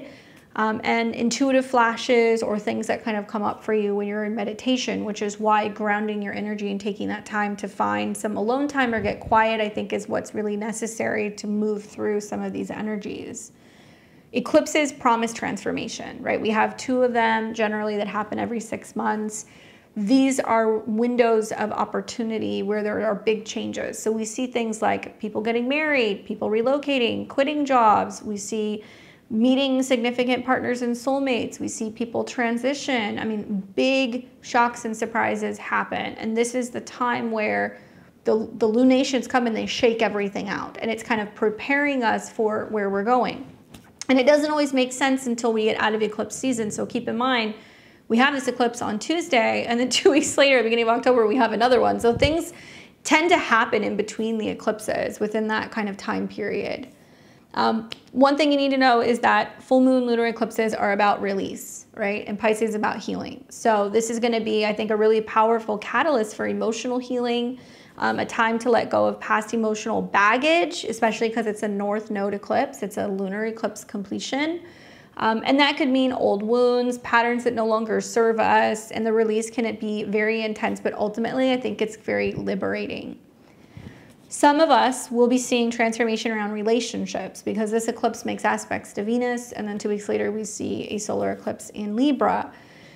um, and intuitive flashes, or things that kind of come up for you when you're in meditation, which is why grounding your energy and taking that time to find some alone time or get quiet, I think, is what's really necessary to move through some of these energies. Eclipses promise transformation, right? We have two of them generally that happen every six months. These are windows of opportunity where there are big changes. So we see things like people getting married, people relocating, quitting jobs. We see meeting significant partners and soulmates. We see people transition. I mean, big shocks and surprises happen. And this is the time where the, the lunations come and they shake everything out. And it's kind of preparing us for where we're going. And it doesn't always make sense until we get out of eclipse season. So keep in mind, we have this eclipse on Tuesday, and then two weeks later, beginning of October, we have another one. So things tend to happen in between the eclipses within that kind of time period. Um, one thing you need to know is that full moon lunar eclipses are about release, right? And Pisces is about healing. So this is going to be, I think, a really powerful catalyst for emotional healing, um, a time to let go of past emotional baggage, especially because it's a north node eclipse. It's a lunar eclipse completion. Um, and that could mean old wounds, patterns that no longer serve us, and the release can be very intense, but ultimately I think it's very liberating. Some of us will be seeing transformation around relationships, because this eclipse makes aspects to Venus, and then two weeks later we see a solar eclipse in Libra.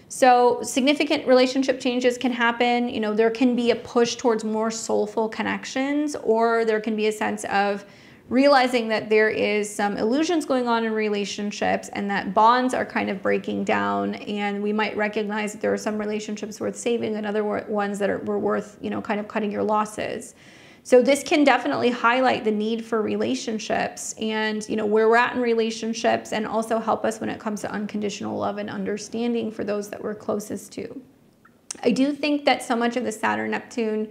So significant relationship changes can happen. You know, there can be a push towards more soulful connections, or there can be a sense of realizing that there is some illusions going on in relationships and that bonds are kind of breaking down, and we might recognize that there are some relationships worth saving and other ones that are, were worth, you know, kind of cutting your losses. So this can definitely highlight the need for relationships and, you know, where we're at in relationships, and also help us when it comes to unconditional love and understanding for those that we're closest to. I do think that so much of the Saturn-Neptune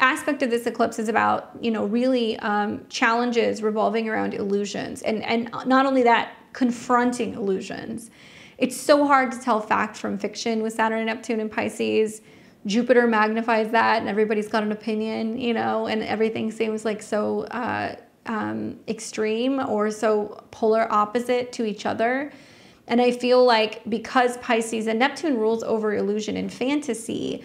aspect of this eclipse is about, you know, really um, challenges revolving around illusions, and, and not only that, confronting illusions. It's so hard to tell fact from fiction with Saturn and Neptune and Pisces. Jupiter magnifies that, and everybody's got an opinion, you know, and everything seems like so uh, um, extreme or so polar opposite to each other. And I feel like because Pisces and Neptune rules over illusion and fantasy,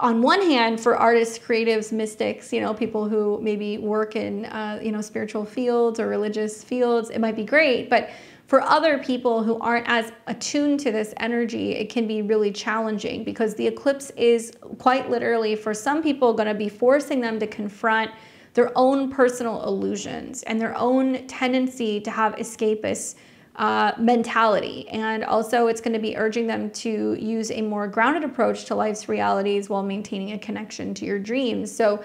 on one hand, for artists, creatives, mystics, you know, people who maybe work in, uh, you know, spiritual fields or religious fields, it might be great. But for other people who aren't as attuned to this energy, it can be really challenging, because the eclipse is quite literally, for some people, going to be forcing them to confront their own personal illusions and their own tendency to have escapist Uh, mentality. And also it's going to be urging them to use a more grounded approach to life's realities while maintaining a connection to your dreams. So,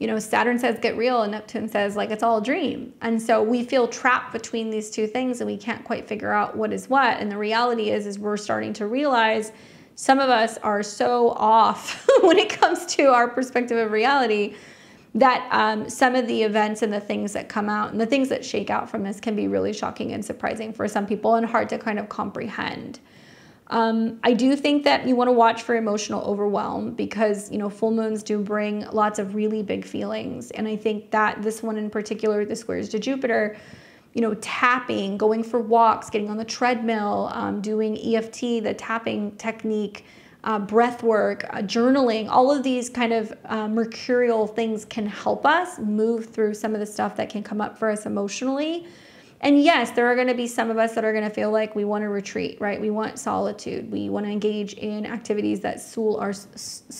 you know, Saturn says get real, and Neptune says like it's all a dream. And so we feel trapped between these two things, and we can't quite figure out what is what. And the reality is, is we're starting to realize some of us are so off when it comes to our perspective of reality that um, some of the events and the things that come out and the things that shake out from this can be really shocking and surprising for some people and hard to kind of comprehend. Um, I do think that you want to watch for emotional overwhelm, because, you know, full moons do bring lots of really big feelings. And I think that this one in particular, the squares to Jupiter, you know, tapping, going for walks, getting on the treadmill, um, doing E F T, the tapping technique, Uh, breath work, uh, journaling, all of these kind of uh, mercurial things can help us move through some of the stuff that can come up for us emotionally. And yes, there are going to be some of us that are going to feel like we want to retreat, right? We want solitude. We want to engage in activities that soothe our,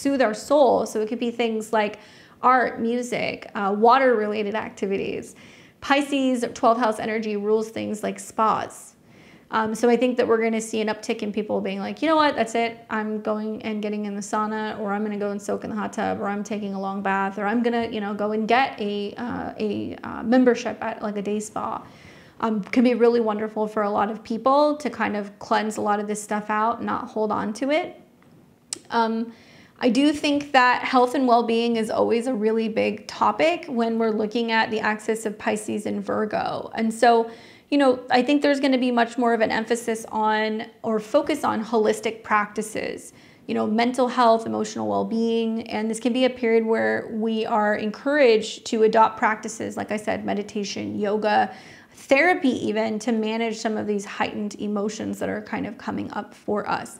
soothe our soul. So it could be things like art, music, uh, water-related activities. Pisces, twelfth house energy, rules things like spas. Um, so I think that we're going to see an uptick in people being like, you know what, that's it. I'm going and getting in the sauna, or I'm going to go and soak in the hot tub, or I'm taking a long bath, or I'm going to, you know, go and get a, uh, a uh, membership at like a day spa. Um, can be really wonderful for a lot of people to kind of cleanse a lot of this stuff out, not hold on to it. Um, I do think that health and well-being is always a really big topic when we're looking at the axis of Pisces and Virgo. And so, you know, I think there's going to be much more of an emphasis on or focus on holistic practices, you know, mental health, emotional well-being. And this can be a period where we are encouraged to adopt practices, like I said, meditation, yoga, therapy, even to manage some of these heightened emotions that are kind of coming up for us.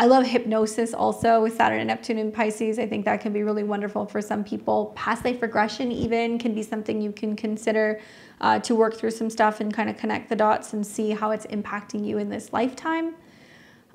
I love hypnosis also with Saturn and Neptune in Pisces. I think that can be really wonderful for some people. Past life regression even can be something you can consider. Uh, to work through some stuff and kind of connect the dots and see how it's impacting you in this lifetime.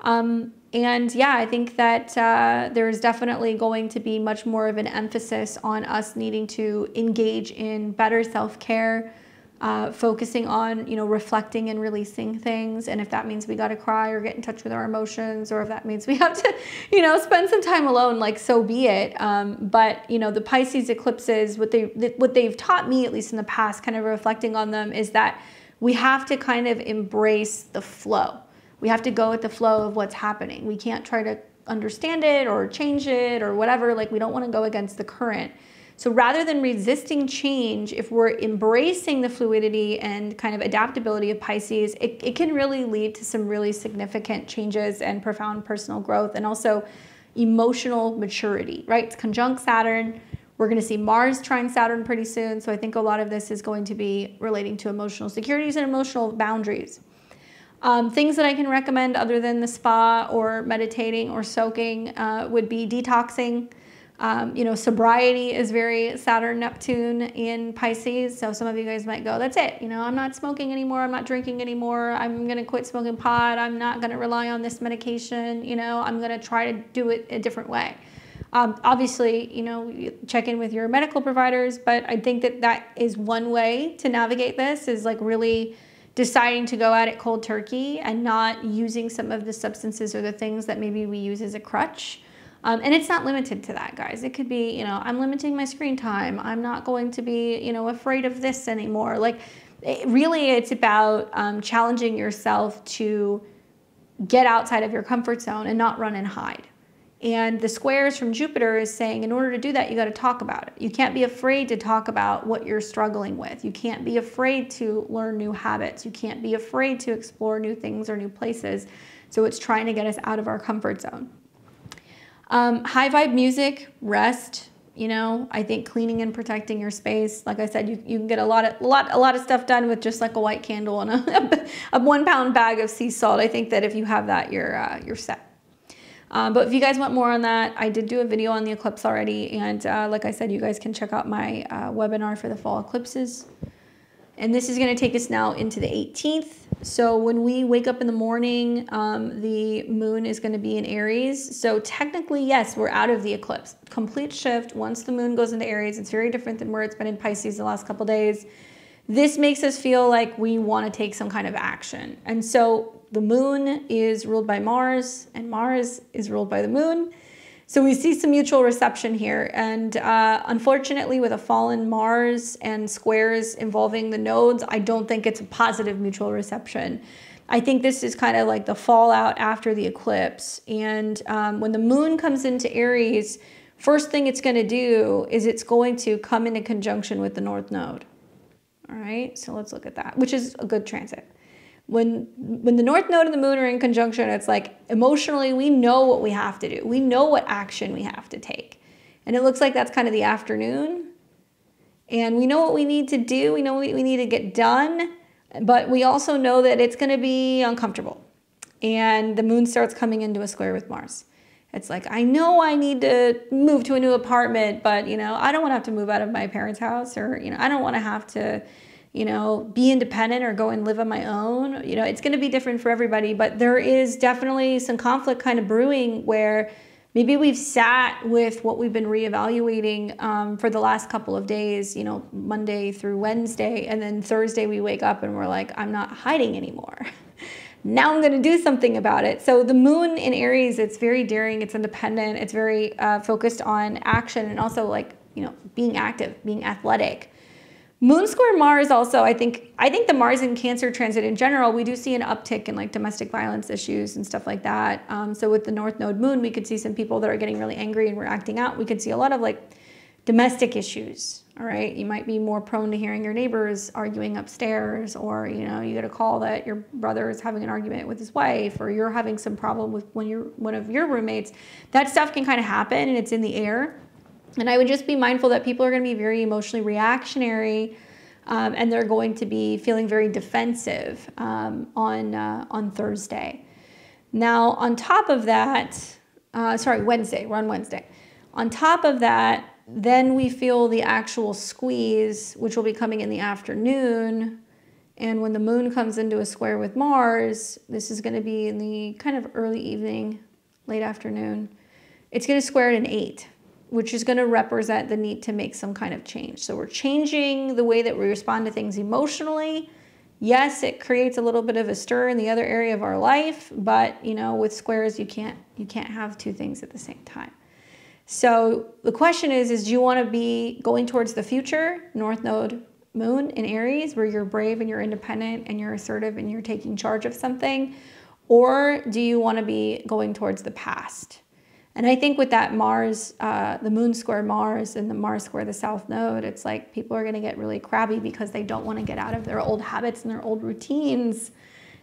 Um, and yeah, I think that uh, there's definitely going to be much more of an emphasis on us needing to engage in better self-care, uh, focusing on, you know, reflecting and releasing things. And if that means we got to cry or get in touch with our emotions, or if that means we have to, you know, spend some time alone, like, so be it. Um, but, you know, the Pisces eclipses, what they, what they've taught me, at least in the past, kind of reflecting on them, is that we have to kind of embrace the flow. We have to go with the flow of what's happening. We can't try to understand it or change it or whatever. Like, we don't want to go against the current. So rather than resisting change, if we're embracing the fluidity and kind of adaptability of Pisces, it, it can really lead to some really significant changes and profound personal growth, and also emotional maturity, right? It's conjunct Saturn. We're going to see Mars trine Saturn pretty soon. So I think a lot of this is going to be relating to emotional securities and emotional boundaries. Um, things that I can recommend other than the spa or meditating or soaking uh, would be detoxing. Um, you know, sobriety is very Saturn, Neptune in Pisces. So some of you guys might go, that's it. You know, I'm not smoking anymore. I'm not drinking anymore. I'm going to quit smoking pot. I'm not going to rely on this medication. You know, I'm going to try to do it a different way. Um, obviously, you know, you check in with your medical providers, but I think that that is one way to navigate this, is like really deciding to go at it cold turkey and not using some of the substances or the things that maybe we use as a crutch. Um, and it's not limited to that, guys. It could be, you know, I'm limiting my screen time. I'm not going to be, you know, afraid of this anymore. Like, it, really, it's about um, challenging yourself to get outside of your comfort zone and not run and hide. And the squares from Jupiter is saying, in order to do that, you got to talk about it. You can't be afraid to talk about what you're struggling with. You can't be afraid to learn new habits. You can't be afraid to explore new things or new places. So it's trying to get us out of our comfort zone. Um, high vibe music, rest, you know, I think cleaning and protecting your space. Like I said, you, you can get a lot of, a lot, a lot of stuff done with just like a white candle and a, a one pound bag of sea salt. I think that if you have that, you're, uh, you're set. Um, but if you guys want more on that, I did do a video on the eclipse already. And uh, like I said, you guys can check out my uh, webinar for the fall eclipses. And this is going to take us now into the eighteenth. So when we wake up in the morning, um, the moon is going to be in Aries. So technically, yes, we're out of the eclipse. Complete shift. Once the moon goes into Aries, it's very different than where it's been in Pisces the last couple of days. This makes us feel like we want to take some kind of action. And so the moon is ruled by Mars, and Mars is ruled by the moon. So we see some mutual reception here. And uh, unfortunately, with a fallen Mars and squares involving the nodes, I don't think it's a positive mutual reception. I think this is kind of like the fallout after the eclipse. And um, when the moon comes into Aries, first thing it's going to do is it's going to come into conjunction with the North Node. All right, so let's look at that, which is a good transit. When, when the North Node and the Moon are in conjunction, it's like emotionally we know what we have to do. We know what action we have to take. And it looks like that's kind of the afternoon. And we know what we need to do. We know what we need to get done. But we also know that it's going to be uncomfortable. And the Moon starts coming into a square with Mars. It's like, I know I need to move to a new apartment, but, you know, I don't want to have to move out of my parents' house, or, you know, I don't want to have to, you know, be independent or go and live on my own. You know, it's going to be different for everybody, but there is definitely some conflict kind of brewing where maybe we've sat with what we've been reevaluating um, for the last couple of days, you know, Monday through Wednesday. And then Thursday we wake up and we're like, I'm not hiding anymore. Now I'm going to do something about it. So the moon in Aries, it's very daring. It's independent. It's very uh, focused on action and also, like, you know, being active, being athletic. Moon square Mars also, I think, I think the Mars and Cancer transit in general, we do see an uptick in like domestic violence issues and stuff like that. Um, so with the North Node Moon, we could see some people that are getting really angry and reacting out. We could see a lot of like domestic issues. All right, you might be more prone to hearing your neighbors arguing upstairs, or, you know, you get a call that your brother is having an argument with his wife, or you're having some problem with when you're one of your roommates. That stuff can kind of happen, and it's in the air. And I would just be mindful that people are going to be very emotionally reactionary, um, and they're going to be feeling very defensive um, on uh, on Thursday. Now, on top of that, uh, sorry, Wednesday, we're on Wednesday. On top of that, then we feel the actual squeeze, which will be coming in the afternoon. And when the moon comes into a square with Mars, this is going to be in the kind of early evening, late afternoon. It's going to square at an eight. Which is going to represent the need to make some kind of change. So we're changing the way that we respond to things emotionally. Yes, it creates a little bit of a stir in the other area of our life, but, you know, with squares, you can't you can't have two things at the same time. So the question is, is do you want to be going towards the future, North Node Moon in Aries, where you're brave and you're independent and you're assertive and you're taking charge of something, or do you want to be going towards the past? And I think with that Mars, uh, the moon square Mars and the Mars square the South Node, it's like people are going to get really crabby because they don't want to get out of their old habits and their old routines.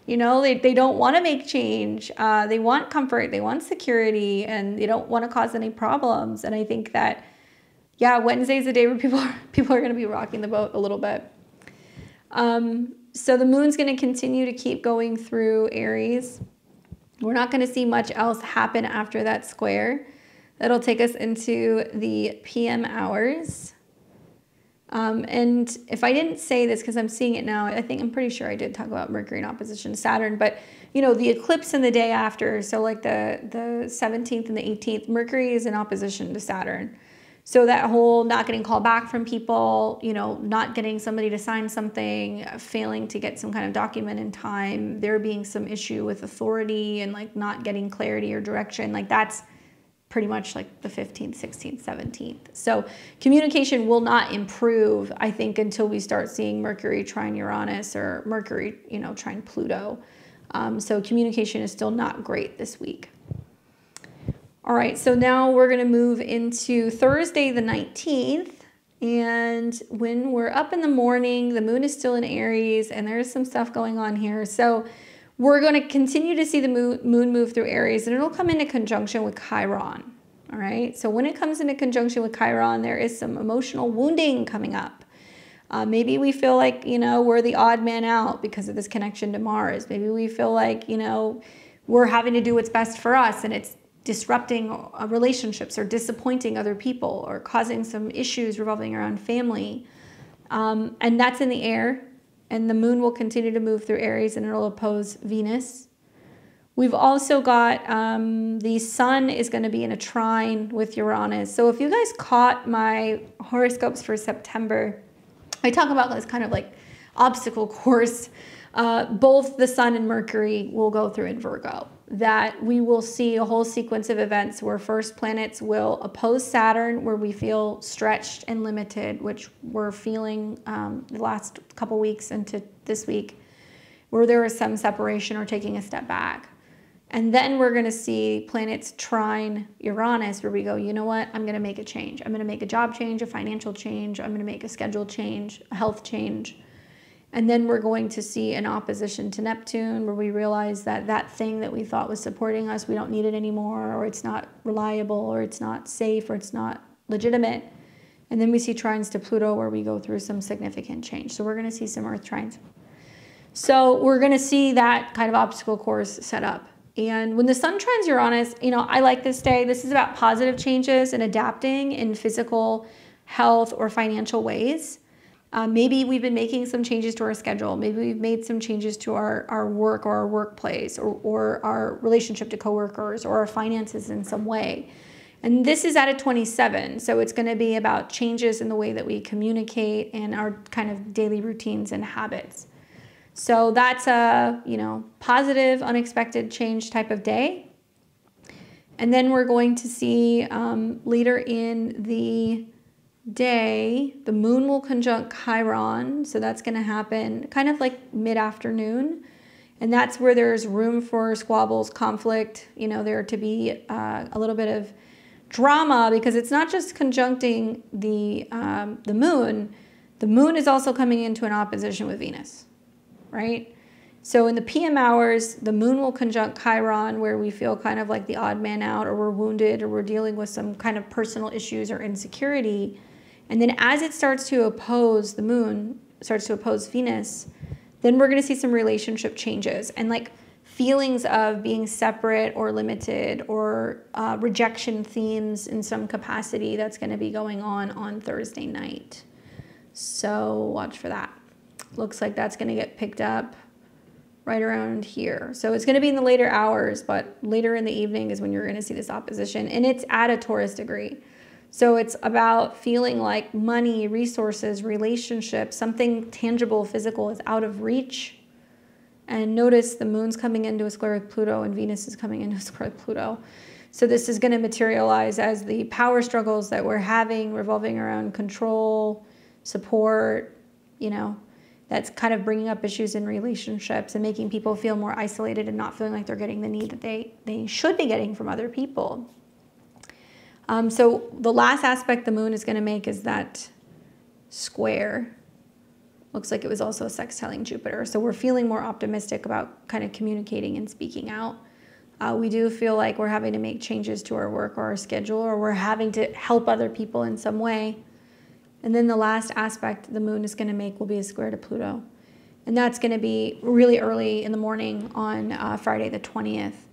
You know, they, they don't want to make change. Uh, they want comfort. They want security, and they don't want to cause any problems. And I think that, yeah, Wednesday's the day where people are, people are going to be rocking the boat a little bit. Um, so the moon's going to continue to keep going through Aries. We're not going to see much else happen after that square. That'll take us into the P M hours. Um, and if I didn't say this, because I'm seeing it now, I think I'm pretty sure I did talk about Mercury in opposition to Saturn, but you know, the eclipse and the day after, so like the, the seventeenth and the eighteenth, Mercury is in opposition to Saturn. So that whole not getting called back from people, you know, not getting somebody to sign something, failing to get some kind of document in time, there being some issue with authority and like not getting clarity or direction, like that's pretty much like the fifteenth, sixteenth, seventeenth. So communication will not improve, I think, until we start seeing Mercury trine Uranus or Mercury, you know, trine Pluto. Um, so communication is still not great this week. All right, so now we're gonna move into Thursday the nineteenth, and when we're up in the morning, the moon is still in Aries and there's some stuff going on here. So we're gonna continue to see the moon move through Aries, and it'll come into conjunction with Chiron, all right? So when it comes into conjunction with Chiron, there is some emotional wounding coming up. Uh, maybe we feel like, you know, we're the odd man out because of this connection to Mars. Maybe we feel like, you know, we're having to do what's best for us and it's disrupting relationships or disappointing other people or causing some issues revolving around family. Um, and that's in the air, and the moon will continue to move through Aries and it'll oppose Venus. We've also got um, the sun is going to be in a trine with Uranus. So if you guys caught my horoscopes for September, I talk about this kind of like obstacle course. Uh, both the sun and Mercury will go through in Virgo, that we will see a whole sequence of events where first planets will oppose Saturn, where we feel stretched and limited, which we're feeling um, the last couple weeks into this week, where there is some separation or taking a step back. And then we're going to see planets trine Uranus, where we go, you know what, I'm going to make a change. I'm going to make a job change, a financial change. I'm going to make a schedule change, a health change. And then we're going to see an opposition to Neptune, where we realize that that thing that we thought was supporting us, we don't need it anymore, or it's not reliable, or it's not safe, or it's not legitimate. And then we see trines to Pluto, where we go through some significant change. So we're going to see some Earth trines. So we're going to see that kind of obstacle course set up. And when the sun trines Uranus, you know, I like this day. This is about positive changes and adapting in physical health or financial ways. Uh, maybe we've been making some changes to our schedule. Maybe we've made some changes to our, our work or our workplace, or, or our relationship to coworkers, or our finances in some way. And this is at a twenty-seven. So it's going to be about changes in the way that we communicate and our kind of daily routines and habits. So that's a, you know, positive, unexpected change type of day. And then we're going to see um, later in the day, the moon will conjunct Chiron, so that's going to happen kind of like mid-afternoon, and that's where there's room for squabbles, conflict, you know, there to be uh, a little bit of drama, because it's not just conjuncting the um, the moon, the moon is also coming into an opposition with Venus, right? So in the P M hours, the moon will conjunct Chiron, where we feel kind of like the odd man out, or we're wounded, or we're dealing with some kind of personal issues or insecurity. And then as it starts to oppose the moon, starts to oppose Venus, then we're going to see some relationship changes and like feelings of being separate or limited, or uh, rejection themes in some capacity that's going to be going on on Thursday night. So watch for that. Looks like that's going to get picked up right around here. So it's going to be in the later hours, but later in the evening is when you're going to see this opposition, and it's at a Taurus degree. So it's about feeling like money, resources, relationships, something tangible, physical is out of reach. And notice the moon's coming into a square with Pluto, and Venus is coming into a square with Pluto. So this is going to materialize as the power struggles that we're having revolving around control, support, you know, that's kind of bringing up issues in relationships and making people feel more isolated and not feeling like they're getting the need that they, they should be getting from other people. Um, so the last aspect the moon is going to make is that square. Looks like it was also sextiling Jupiter. So we're feeling more optimistic about kind of communicating and speaking out. Uh, we do feel like we're having to make changes to our work or our schedule, or we're having to help other people in some way. And then the last aspect the moon is going to make will be a square to Pluto. And that's going to be really early in the morning on uh, Friday the twentieth.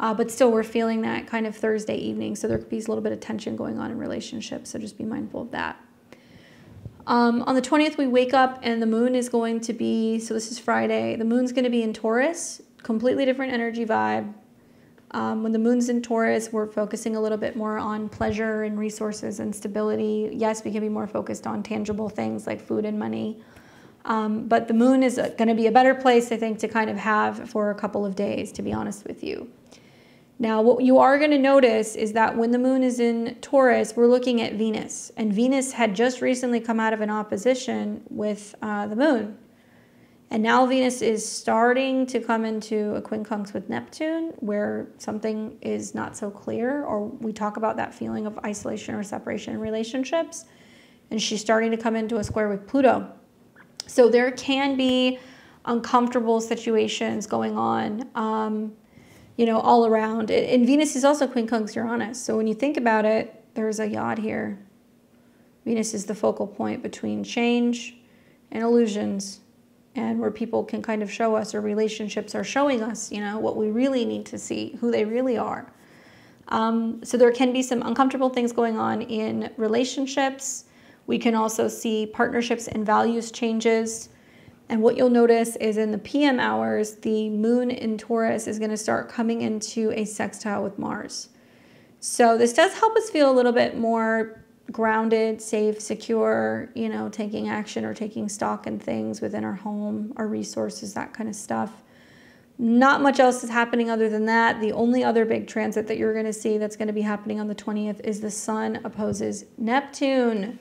Uh, but still, we're feeling that kind of Thursday evening. So there could be a little bit of tension going on in relationships. So just be mindful of that. Um, on the twentieth, we wake up and the moon is going to be, so this is Friday, the moon's going to be in Taurus, completely different energy vibe. Um, when the moon's in Taurus, we're focusing a little bit more on pleasure and resources and stability. Yes, we can be more focused on tangible things like food and money. Um, but the moon is going to be a better place, I think, to kind of have for a couple of days, to be honest with you. Now, what you are going to notice is that when the moon is in Taurus, we're looking at Venus. And Venus had just recently come out of an opposition with uh, the moon. And now Venus is starting to come into a quincunx with Neptune, where something is not so clear, or we talk about that feeling of isolation or separation in relationships. And she's starting to come into a square with Pluto. So there can be uncomfortable situations going on, um, you know, all around. And Venus is also quincunx Uranus. So when you think about it, there's a yod here. Venus is the focal point between change and illusions, and where people can kind of show us, or relationships are showing us, you know, what we really need to see, who they really are. Um, so there can be some uncomfortable things going on in relationships. We can also see partnerships and values changes. And what you'll notice is in the P M hours, the moon in Taurus is going to start coming into a sextile with Mars. So this does help us feel a little bit more grounded, safe, secure, you know, taking action or taking stock in things within our home, our resources, that kind of stuff. Not much else is happening other than that. The only other big transit that you're going to see that's going to be happening on the twentieth is the sun opposes Neptune.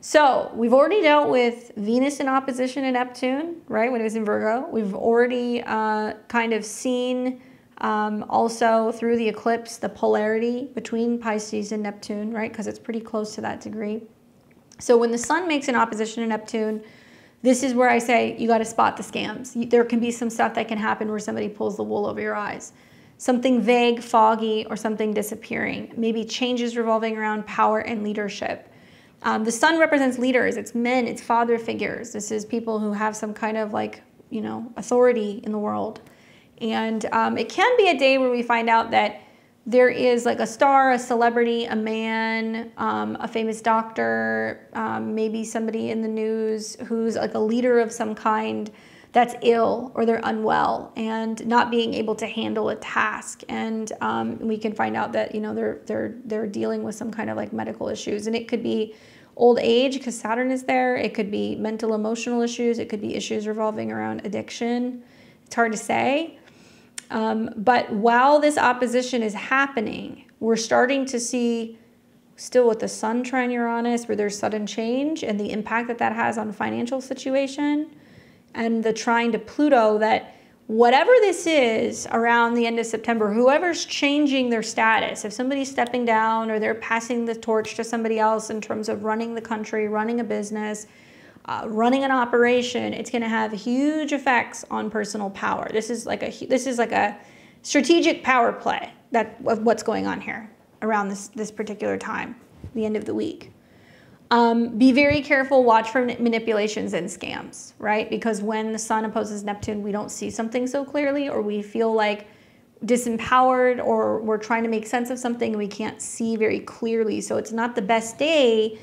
So we've already dealt with Venus in opposition to Neptune, right, when it was in Virgo. We've already uh, kind of seen um, also through the eclipse the polarity between Pisces and Neptune, right, because it's pretty close to that degree. So when the sun makes an opposition to Neptune, this is where I say you got to spot the scams. There can be some stuff that can happen where somebody pulls the wool over your eyes. Something vague, foggy, or something disappearing. Maybe changes revolving around power and leadership. Um, the sun represents leaders. It's men, it's father figures. This is people who have some kind of like, you know, authority in the world. And um, it can be a day where we find out that there is like a star, a celebrity, a man, um, a famous doctor, um, maybe somebody in the news who's like a leader of some kind that's ill or they're unwell and not being able to handle a task. And um, we can find out that, you know, they're, they're, they're dealing with some kind of like medical issues. And it could be old age because Saturn is there. It could be mental, emotional issues. It could be issues revolving around addiction. It's hard to say. Um, but while this opposition is happening, we're starting to see still with the sun trine Uranus where there's sudden change and the impact that that has on financial situation. And the trine to Pluto, that whatever this is around the end of September, whoever's changing their status, if somebody's stepping down or they're passing the torch to somebody else in terms of running the country, running a business, uh, running an operation, it's going to have huge effects on personal power. This is like a this is like a strategic power play that of what's going on here around this this particular time, the end of the week. Um, be very careful, watch for manipulations and scams, right? Because when the sun opposes Neptune, we don't see something so clearly, or we feel like disempowered, or we're trying to make sense of something and we can't see very clearly. So it's not the best day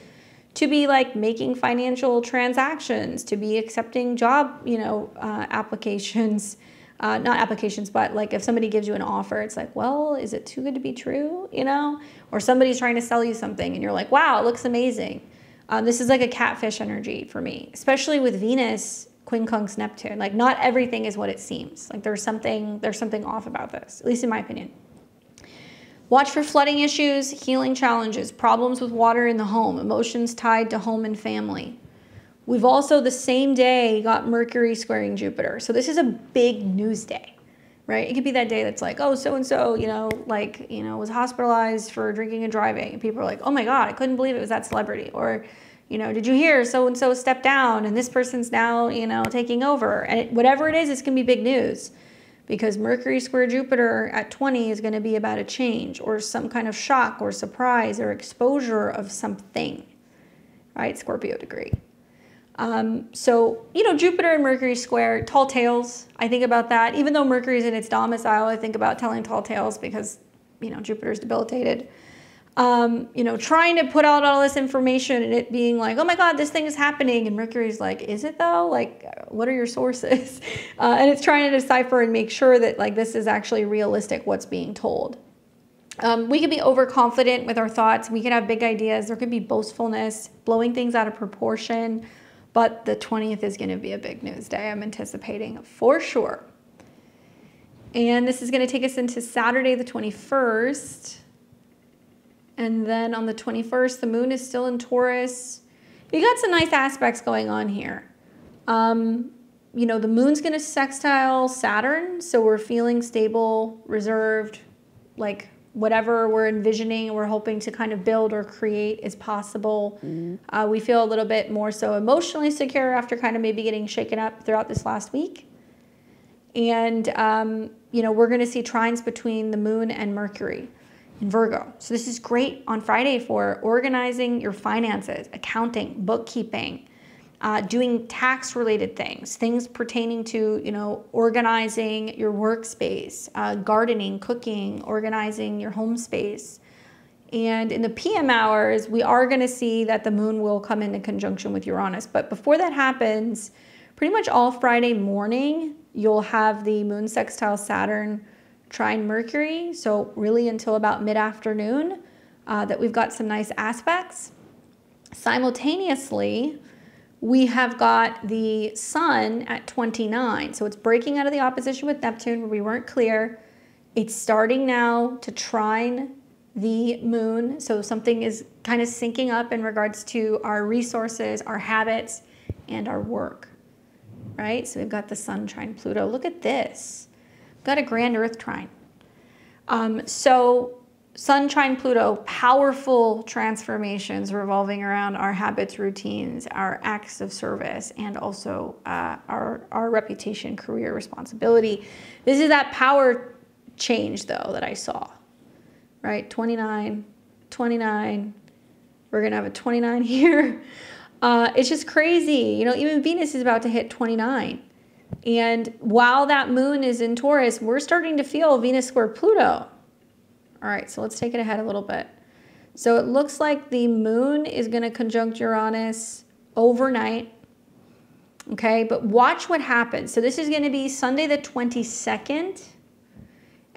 to be like making financial transactions, to be accepting job, you know, uh, applications, uh, not applications, but like if somebody gives you an offer, it's like, well, is it too good to be true, you know? Or somebody's trying to sell you something and you're like, wow, it looks amazing. Um, this is like a catfish energy for me, especially with Venus, quincunx Neptune. Like not everything is what it seems. Like there's something, there's something off about this, at least in my opinion. Watch for flooding issues, healing challenges, problems with water in the home, emotions tied to home and family. We've also the same day got Mercury squaring Jupiter. So this is a big news day, right? It could be that day that's like, oh, so-and-so, you know, like, you know, was hospitalized for drinking and driving. And people are like, oh my God, I couldn't believe it was that celebrity. Or, you know, did you hear so-and-so stepped down and this person's now, you know, taking over. And it, whatever it is, it's going to be big news because Mercury square Jupiter at twenty is going to be about a change or some kind of shock or surprise or exposure of something, right? Scorpio degree. Um, so, you know, Jupiter and Mercury square, tall tales, I think about that. Even though Mercury's in its domicile, I think about telling tall tales because, you know, Jupiter's debilitated. um, you know, trying to put out all this information and it being like, oh my God, this thing is happening. And Mercury's like, is it though? Like, what are your sources? Uh, and it's trying to decipher and make sure that like, this is actually realistic what's being told. Um, we could be overconfident with our thoughts. We could have big ideas. There could be boastfulness, blowing things out of proportion. But the twentieth is going to be a big news day. I'm anticipating for sure. And this is going to take us into Saturday, the twenty-first. And then on the twenty-first, the moon is still in Taurus. You got some nice aspects going on here. Um, you know, the moon's going to sextile Saturn. So we're feeling stable, reserved, like whatever we're envisioning, we're hoping to kind of build or create is possible. Mm-hmm. uh, we feel a little bit more so emotionally secure after kind of maybe getting shaken up throughout this last week. And, um, you know, we're going to see trines between the moon and Mercury in Virgo. So this is great on Friday for organizing your finances, accounting, bookkeeping, uh, doing tax-related things, things pertaining to, you know, organizing your workspace, uh, gardening, cooking, organizing your home space. And in the P M hours, we are going to see that the moon will come into conjunction with Uranus. But before that happens, pretty much all Friday morning, you'll have the moon sextile Saturn trine Mercury. So really until about mid-afternoon uh, that we've got some nice aspects. Simultaneously, we have got the sun at twenty-nine. So it's breaking out of the opposition with Neptune where we weren't clear. It's starting now to trine the moon. So something is kind of syncing up in regards to our resources, our habits, and our work. Right? So we've got the sun trine Pluto. Look at this. We've got a grand earth trine. Um, so sun trine Pluto, powerful transformations revolving around our habits, routines, our acts of service, and also uh, our, our reputation, career, responsibility. This is that power change, though, that I saw. Right? twenty-nine, twenty-nine. We're going to have a twenty-nine here. Uh, it's just crazy. You know, even Venus is about to hit twenty-nine. And while that moon is in Taurus, we're starting to feel Venus square Pluto. All right, so let's take it ahead a little bit. So it looks like the moon is going to conjunct Uranus overnight. Okay, but watch what happens. So this is going to be Sunday the twenty-second.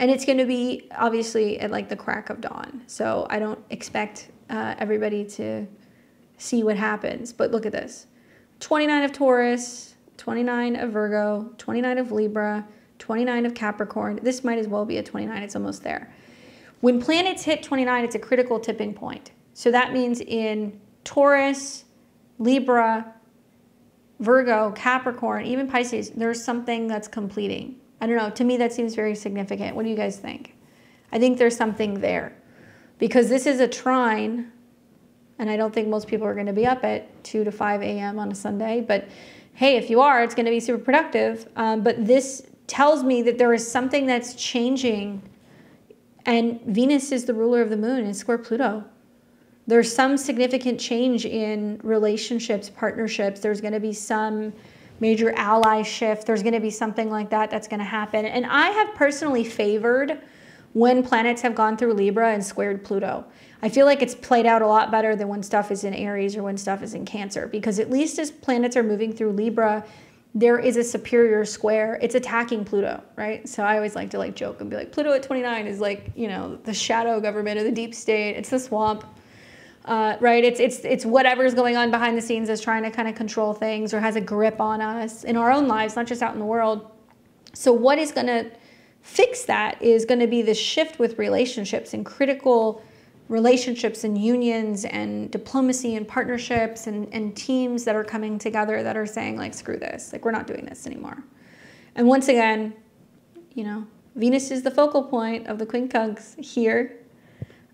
And it's going to be obviously at like the crack of dawn. So I don't expect uh, everybody to see what happens. But look at this. twenty-nine of Taurus, twenty-nine of Virgo, twenty-nine of Libra, twenty-nine of Capricorn. This might as well be a twenty-nine. It's almost there. When planets hit twenty-nine, it's a critical tipping point. So that means in Taurus, Libra, Virgo, Capricorn, even Pisces, there's something that's completing. I don't know. To me, that seems very significant. What do you guys think? I think there's something there. Because this is a trine. And I don't think most people are going to be up at two to five A M on a Sunday. But hey, if you are, it's going to be super productive. Um, but this tells me that there is something that's changing. And Venus is the ruler of the moon and square Pluto. There's some significant change in relationships, partnerships. There's going to be some major ally shift. There's going to be something like that that's going to happen. And I have personally favored when planets have gone through Libra and squared Pluto. I feel like it's played out a lot better than when stuff is in Aries or when stuff is in Cancer, because at least as planets are moving through Libra, there is a superior square. It's attacking Pluto, right? So I always like to like joke and be like, Pluto at twenty-nine is like, you know, the shadow government or the deep state. It's the swamp, uh, right? It's, it's, it's whatever's going on behind the scenes that's trying to kind of control things or has a grip on us in our own lives, not just out in the world. So what is going to fix that is going to be the shift with relationships and critical relationships and unions and diplomacy and partnerships and, and teams that are coming together that are saying like, screw this, like we're not doing this anymore. And once again, you know, Venus is the focal point of the quincunx here.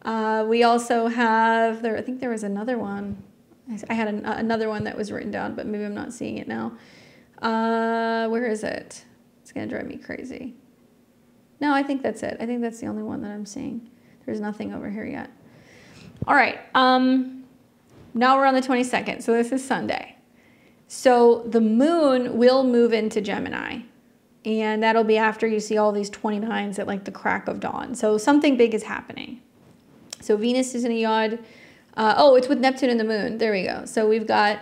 Uh, we also have there, I think there was another one. I had an, another one that was written down, but maybe I'm not seeing it now. Uh, where is it? It's going to drive me crazy. No, I think that's it. I think that's the only one that I'm seeing. There's nothing over here yet. All right, um, now we're on the twenty-second, so this is Sunday. So the moon will move into Gemini, and that'll be after you see all these twenty-nines at like the crack of dawn. So something big is happening. So Venus is in a yard. Uh, oh, it's with Neptune and the moon. There we go. So we've got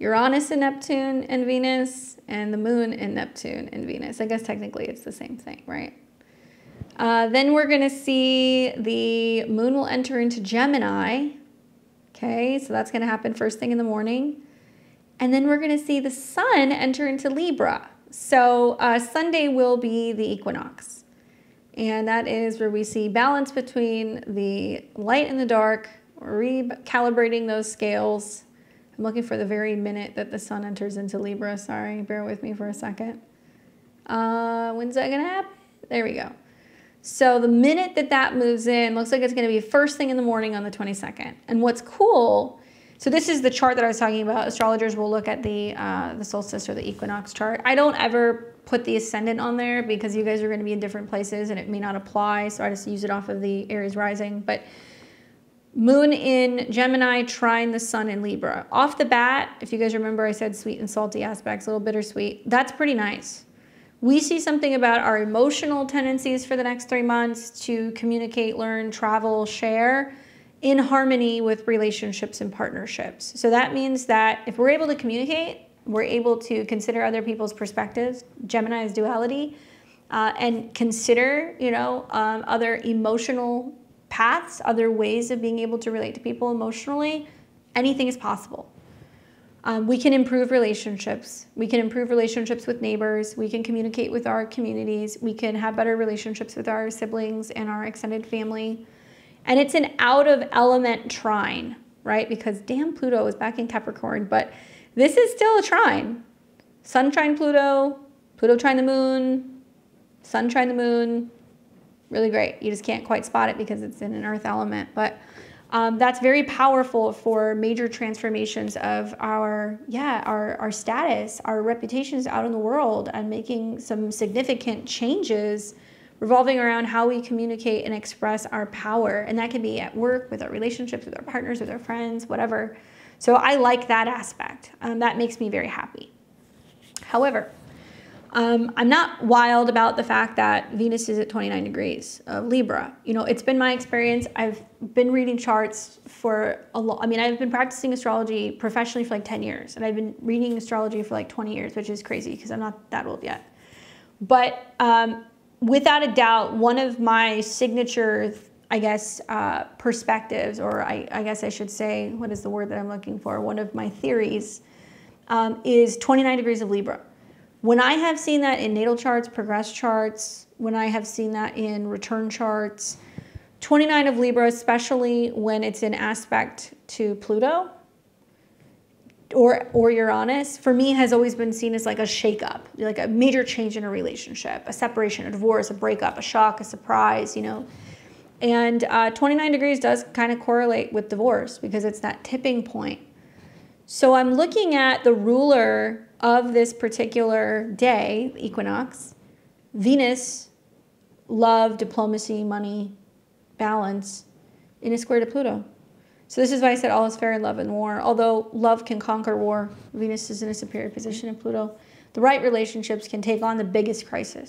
Uranus and Neptune and Venus, and the moon and Neptune and Venus. I guess technically it's the same thing, right? Uh, then we're going to see the moon will enter into Gemini. Okay, so that's going to happen first thing in the morning. And then we're going to see the sun enter into Libra. So uh, Sunday will be the equinox. And that is where we see balance between the light and the dark, recalibrating those scales. I'm looking for the very minute that the sun enters into Libra. Sorry, bear with me for a second. Uh, when's that going to happen? There we go. So the minute that that moves in, looks like it's going to be first thing in the morning on the twenty-second. And what's cool, so this is the chart that I was talking about. Astrologers will look at the, uh, the solstice or the equinox chart. I don't ever put the ascendant on there because you guys are going to be in different places and it may not apply. So I just use it off of the Aries rising. But moon in Gemini, trine the sun in Libra. Off the bat, if you guys remember, I said sweet and salty aspects, a little bittersweet. That's pretty nice. We see something about our emotional tendencies for the next three months to communicate, learn, travel, share in harmony with relationships and partnerships. So that means that if we're able to communicate, we're able to consider other people's perspectives, Gemini's duality, uh, and consider, you know, um, other emotional paths, other ways of being able to relate to people emotionally, anything is possible. Um, we can improve relationships. We can improve relationships with neighbors. We can communicate with our communities. We can have better relationships with our siblings and our extended family. And it's an out of element trine, right? Because damn, Pluto is back in Capricorn, but this is still a trine. Sun trine Pluto, Pluto trine the moon, sun trine the moon. Really great. You just can't quite spot it because it's in an earth element, but Um, that's very powerful for major transformations of our, yeah, our, our status, our reputations out in the world, and making some significant changes revolving around how we communicate and express our power. And that can be at work, with our relationships, with our partners, with our friends, whatever. So I like that aspect. Um, that makes me very happy. However, Um, I'm not wild about the fact that Venus is at twenty-nine degrees of Libra. You know, it's been my experience. I've been reading charts for a lot. I mean, I've been practicing astrology professionally for like ten years, and I've been reading astrology for like twenty years, which is crazy because I'm not that old yet. But um, without a doubt, one of my signature, I guess, uh, perspectives, or I, I guess I should say, what is the word that I'm looking for? One of my theories um, is twenty-nine degrees of Libra. When I have seen that in natal charts, progress charts, when I have seen that in return charts, twenty-nine of Libra, especially when it's in aspect to Pluto or, or Uranus, for me has always been seen as like a shakeup, like a major change in a relationship, a separation, a divorce, a breakup, a shock, a surprise, you know. And uh, twenty-nine degrees does kind of correlate with divorce because it's that tipping point. So I'm looking at the ruler of this particular day, equinox, Venus, love, diplomacy, money, balance, in a square to Pluto. So this is why I said all is fair in love and war. Although love can conquer war, Venus is in a superior position in Pluto. The right relationships can take on the biggest crisis.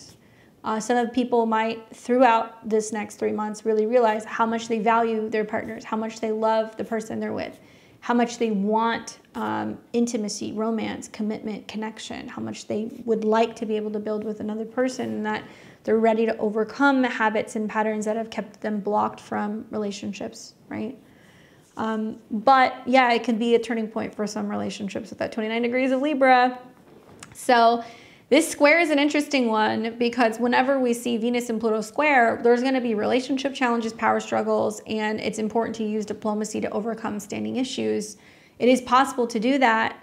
Uh, some of people might, throughout this next three months, really realize how much they value their partners, how much they love the person they're with, how much they want um, intimacy, romance, commitment, connection, how much they would like to be able to build with another person, and that they're ready to overcome habits and patterns that have kept them blocked from relationships, right? Um, but yeah, it can be a turning point for some relationships with that twenty-nine degrees of Libra. So this square is an interesting one because whenever we see Venus and Pluto square, there's going to be relationship challenges, power struggles, and it's important to use diplomacy to overcome standing issues. It is possible to do that,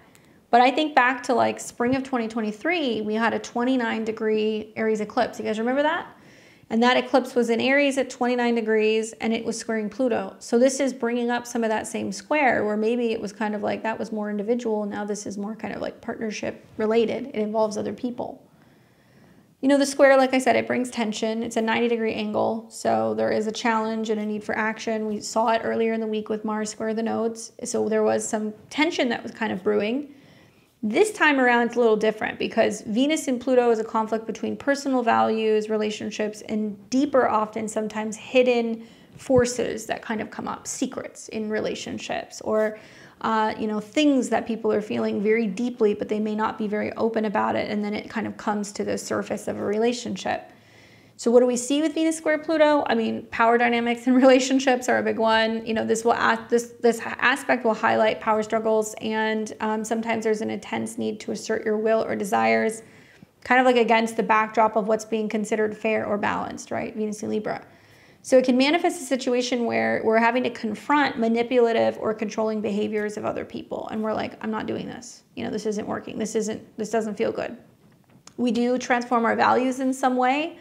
but I think back to like spring of twenty twenty-three, we had a twenty-nine degree Aries eclipse. You guys remember that? And that eclipse was in Aries at twenty-nine degrees, and it was squaring Pluto. So this is bringing up some of that same square where maybe it was kind of like that was more individual. Now this is more kind of like partnership related. It involves other people. You know, the square, like I said, it brings tension. It's a ninety degree angle. So there is a challenge and a need for action. We saw it earlier in the week with Mars square the nodes. So there was some tension that was kind of brewing. This time around, it's a little different because Venus and Pluto is a conflict between personal values, relationships, and deeper, often sometimes hidden forces that kind of come up, secrets in relationships, or uh, you know, things that people are feeling very deeply, but they may not be very open about it, and then it kind of comes to the surface of a relationship. So what do we see with Venus square Pluto? I mean, power dynamics and relationships are a big one. You know, this will act, this this aspect will highlight power struggles, and um, sometimes there's an intense need to assert your will or desires, kind of like against the backdrop of what's being considered fair or balanced, right? Venus in Libra. So it can manifest a situation where we're having to confront manipulative or controlling behaviors of other people, and we're like, I'm not doing this. You know, this isn't working. This isn't. This doesn't feel good. We do transform our values in some way.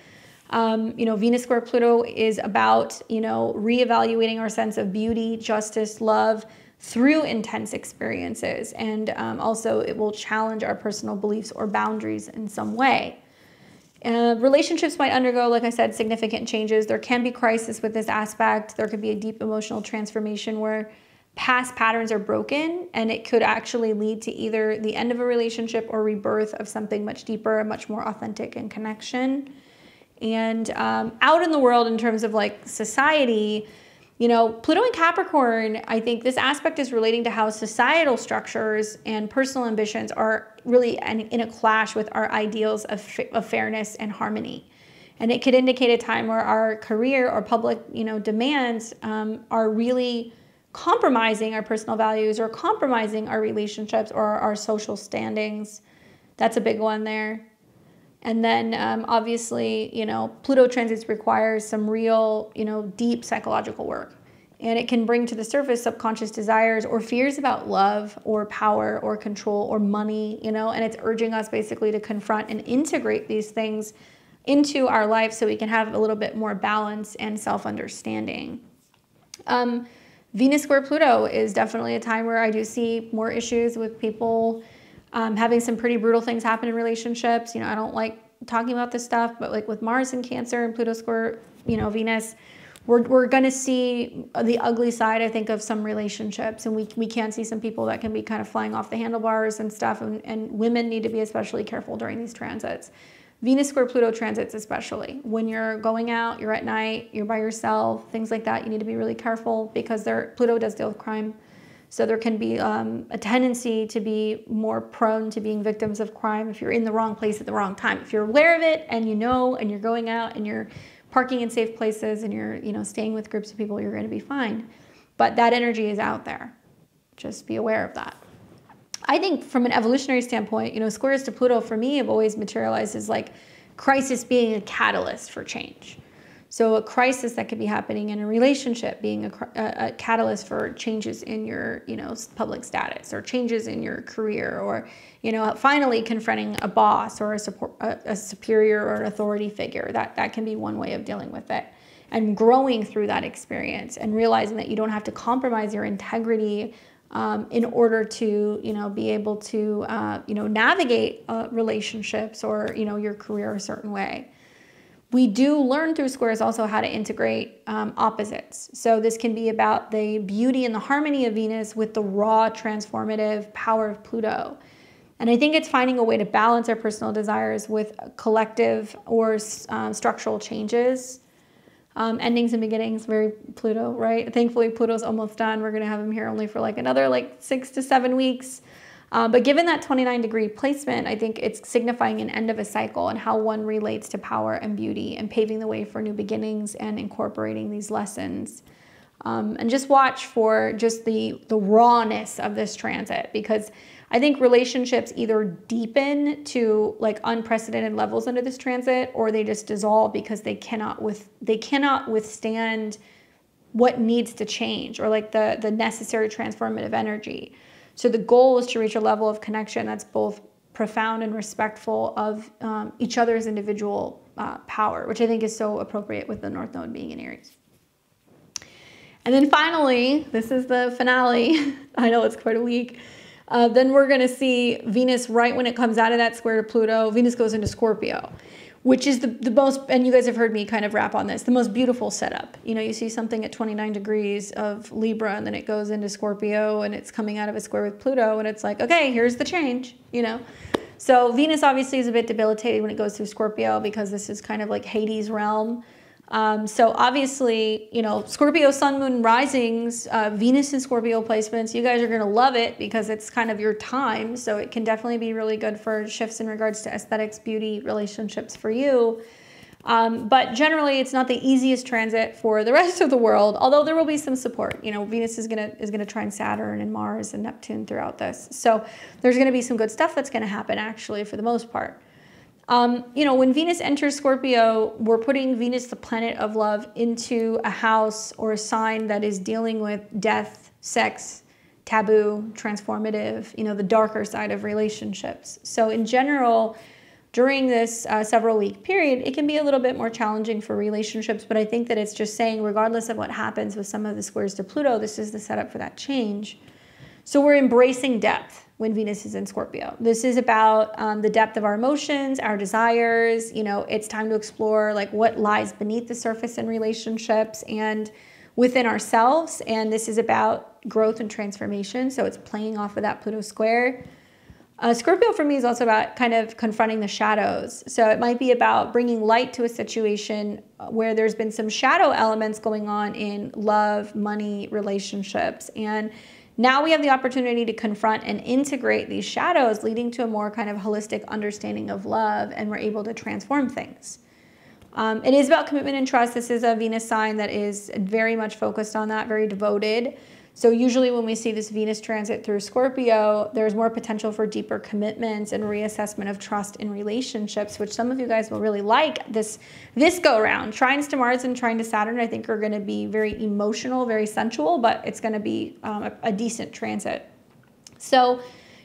Um, you know, Venus square Pluto is about, you know, reevaluating our sense of beauty, justice, love through intense experiences. And um, also it will challenge our personal beliefs or boundaries in some way. Uh, relationships might undergo, like I said, significant changes. There can be crisis with this aspect. There could be a deep emotional transformation where past patterns are broken, and it could actually lead to either the end of a relationship or rebirth of something much deeper, much more authentic and connection. And um, out in the world, in terms of like society, you know, Pluto and Capricorn, I think this aspect is relating to how societal structures and personal ambitions are really an, in a clash with our ideals of, of fairness and harmony. And it could indicate a time where our career or public, you know, demands um, are really compromising our personal values or compromising our relationships or our social standings. That's a big one there. And then um, obviously, you know, Pluto transits requires some real, you know, deep psychological work. And it can bring to the surface subconscious desires or fears about love or power or control or money, you know, and it's urging us basically to confront and integrate these things into our life so we can have a little bit more balance and self-understanding. Um, Venus square Pluto is definitely a time where I do see more issues with people Um, having some pretty brutal things happen in relationships. You know, I don't like talking about this stuff, but like with Mars and Cancer and Pluto square, you know, Venus, we're, we're going to see the ugly side, I think, of some relationships. And we, we can see some people that can be kind of flying off the handlebars and stuff. And, and women need to be especially careful during these transits. Venus square Pluto transits especially. When you're going out, you're at night, you're by yourself, things like that, you need to be really careful because they're, Pluto does deal with crime. So there can be um, a tendency to be more prone to being victims of crime if you're in the wrong place at the wrong time. If you're aware of it and you know, and you're going out and you're parking in safe places and you're, you know, staying with groups of people, you're going to be fine. But that energy is out there. Just be aware of that. I think from an evolutionary standpoint, you know, squares to Pluto for me have always materialized as like crisis being a catalyst for change. So a crisis that could be happening in a relationship being a, a catalyst for changes in your, you know, public status or changes in your career, or, you know, finally confronting a boss or a, support, a, a superior or an authority figure. That, that can be one way of dealing with it, and growing through that experience and realizing that you don't have to compromise your integrity um, in order to, you know, be able to, uh, you know, navigate uh, relationships or, you know, your career a certain way. We do learn through squares also how to integrate um, opposites. So this can be about the beauty and the harmony of Venus with the raw transformative power of Pluto. And I think it's finding a way to balance our personal desires with collective or um, structural changes. Um, endings and beginnings, very Pluto, right? Thankfully, Pluto's almost done. We're gonna have him here only for like another like six to seven weeks. Uh, but given that twenty-nine degree placement, I think it's signifying an end of a cycle and how one relates to power and beauty, and paving the way for new beginnings and incorporating these lessons. Um, and just watch for just the, the rawness of this transit, because I think relationships either deepen to like unprecedented levels under this transit, or they just dissolve because they cannot with, they cannot withstand what needs to change, or like the, the necessary transformative energy. So the goal is to reach a level of connection that's both profound and respectful of um, each other's individual uh, power, which I think is so appropriate with the North Node being in Aries. And then finally, this is the finale. I know it's quite a week. Uh, then we're going to see Venus right when it comes out of that square to Pluto. Venus goes into Scorpio, which is the, the most, and you guys have heard me kind of wrap on this, the most beautiful setup. You know, you see something at twenty-nine degrees of Libra, and then it goes into Scorpio, and it's coming out of a square with Pluto, and it's like, okay, here's the change, you know. So Venus obviously is a bit debilitated when it goes through Scorpio, because this is kind of like Hades' realm. Um, so obviously, you know, Scorpio sun, moon, risings, uh, Venus and Scorpio placements, you guys are going to love it because it's kind of your time. So it can definitely be really good for shifts in regards to aesthetics, beauty, relationships for you. Um, but generally it's not the easiest transit for the rest of the world, although there will be some support. You know, Venus is going to, is going to trine Saturn and Mars and Neptune throughout this. So there's going to be some good stuff that's going to happen actually for the most part. Um, you know, when Venus enters Scorpio, we're putting Venus, the planet of love, into a house or a sign that is dealing with death, sex, taboo, transformative, you know, the darker side of relationships. So in general, during this uh, several week period, it can be a little bit more challenging for relationships, but I think that it's just saying, regardless of what happens with some of the squares to Pluto, this is the setup for that change. So we're embracing depth when Venus is in Scorpio. This is about um, the depth of our emotions, our desires. You know, it's time to explore like what lies beneath the surface in relationships and within ourselves. And this is about growth and transformation. So it's playing off of that Pluto square. Uh, Scorpio for me is also about kind of confronting the shadows. So it might be about bringing light to a situation where there's been some shadow elements going on in love, money, relationships. And now we have the opportunity to confront and integrate these shadows, leading to a more kind of holistic understanding of love, and we're able to transform things. Um, it is about commitment and trust. This is a Venus sign that is very much focused on that, very devoted. So usually when we see this Venus transit through Scorpio, there's more potential for deeper commitments and reassessment of trust in relationships, which some of you guys will really like this, this go around. Trines to Mars and trine to Saturn, I think, are going to be very emotional, very sensual, but it's going to be um, a, a decent transit. So,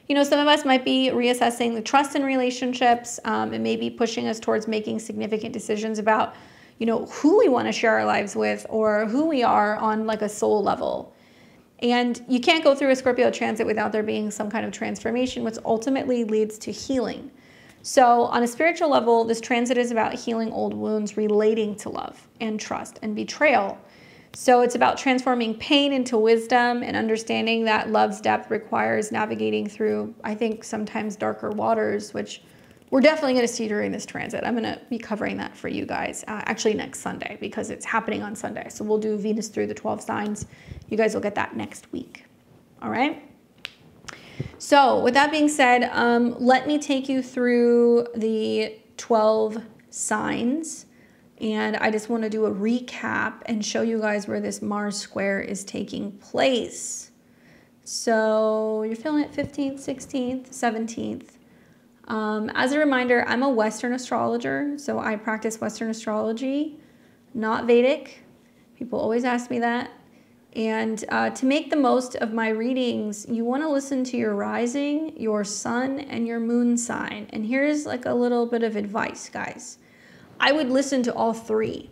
you know, some of us might be reassessing the trust in relationships. Um, it may be pushing us towards making significant decisions about, you know, who we want to share our lives with or who we are on like a soul level. And you can't go through a Scorpio transit without there being some kind of transformation, which ultimately leads to healing. So on a spiritual level, this transit is about healing old wounds relating to love and trust and betrayal. So it's about transforming pain into wisdom and understanding that love's depth requires navigating through, I think, sometimes darker waters, which we're definitely going to see during this transit. I'm going to be covering that for you guys uh, actually next Sunday because it's happening on Sunday. So we'll do Venus through the twelve signs. You guys will get that next week. All right. So with that being said, um, let me take you through the twelve signs. And I just want to do a recap and show you guys where this Mars square is taking place. So you're feeling it fifteenth, sixteenth, seventeenth. Um, as a reminder, I'm a Western astrologer, so I practice Western astrology, not Vedic. People always ask me that. And uh, to make the most of my readings, you want to listen to your rising, your sun, and your moon sign. And here's like a little bit of advice, guys. I would listen to all three,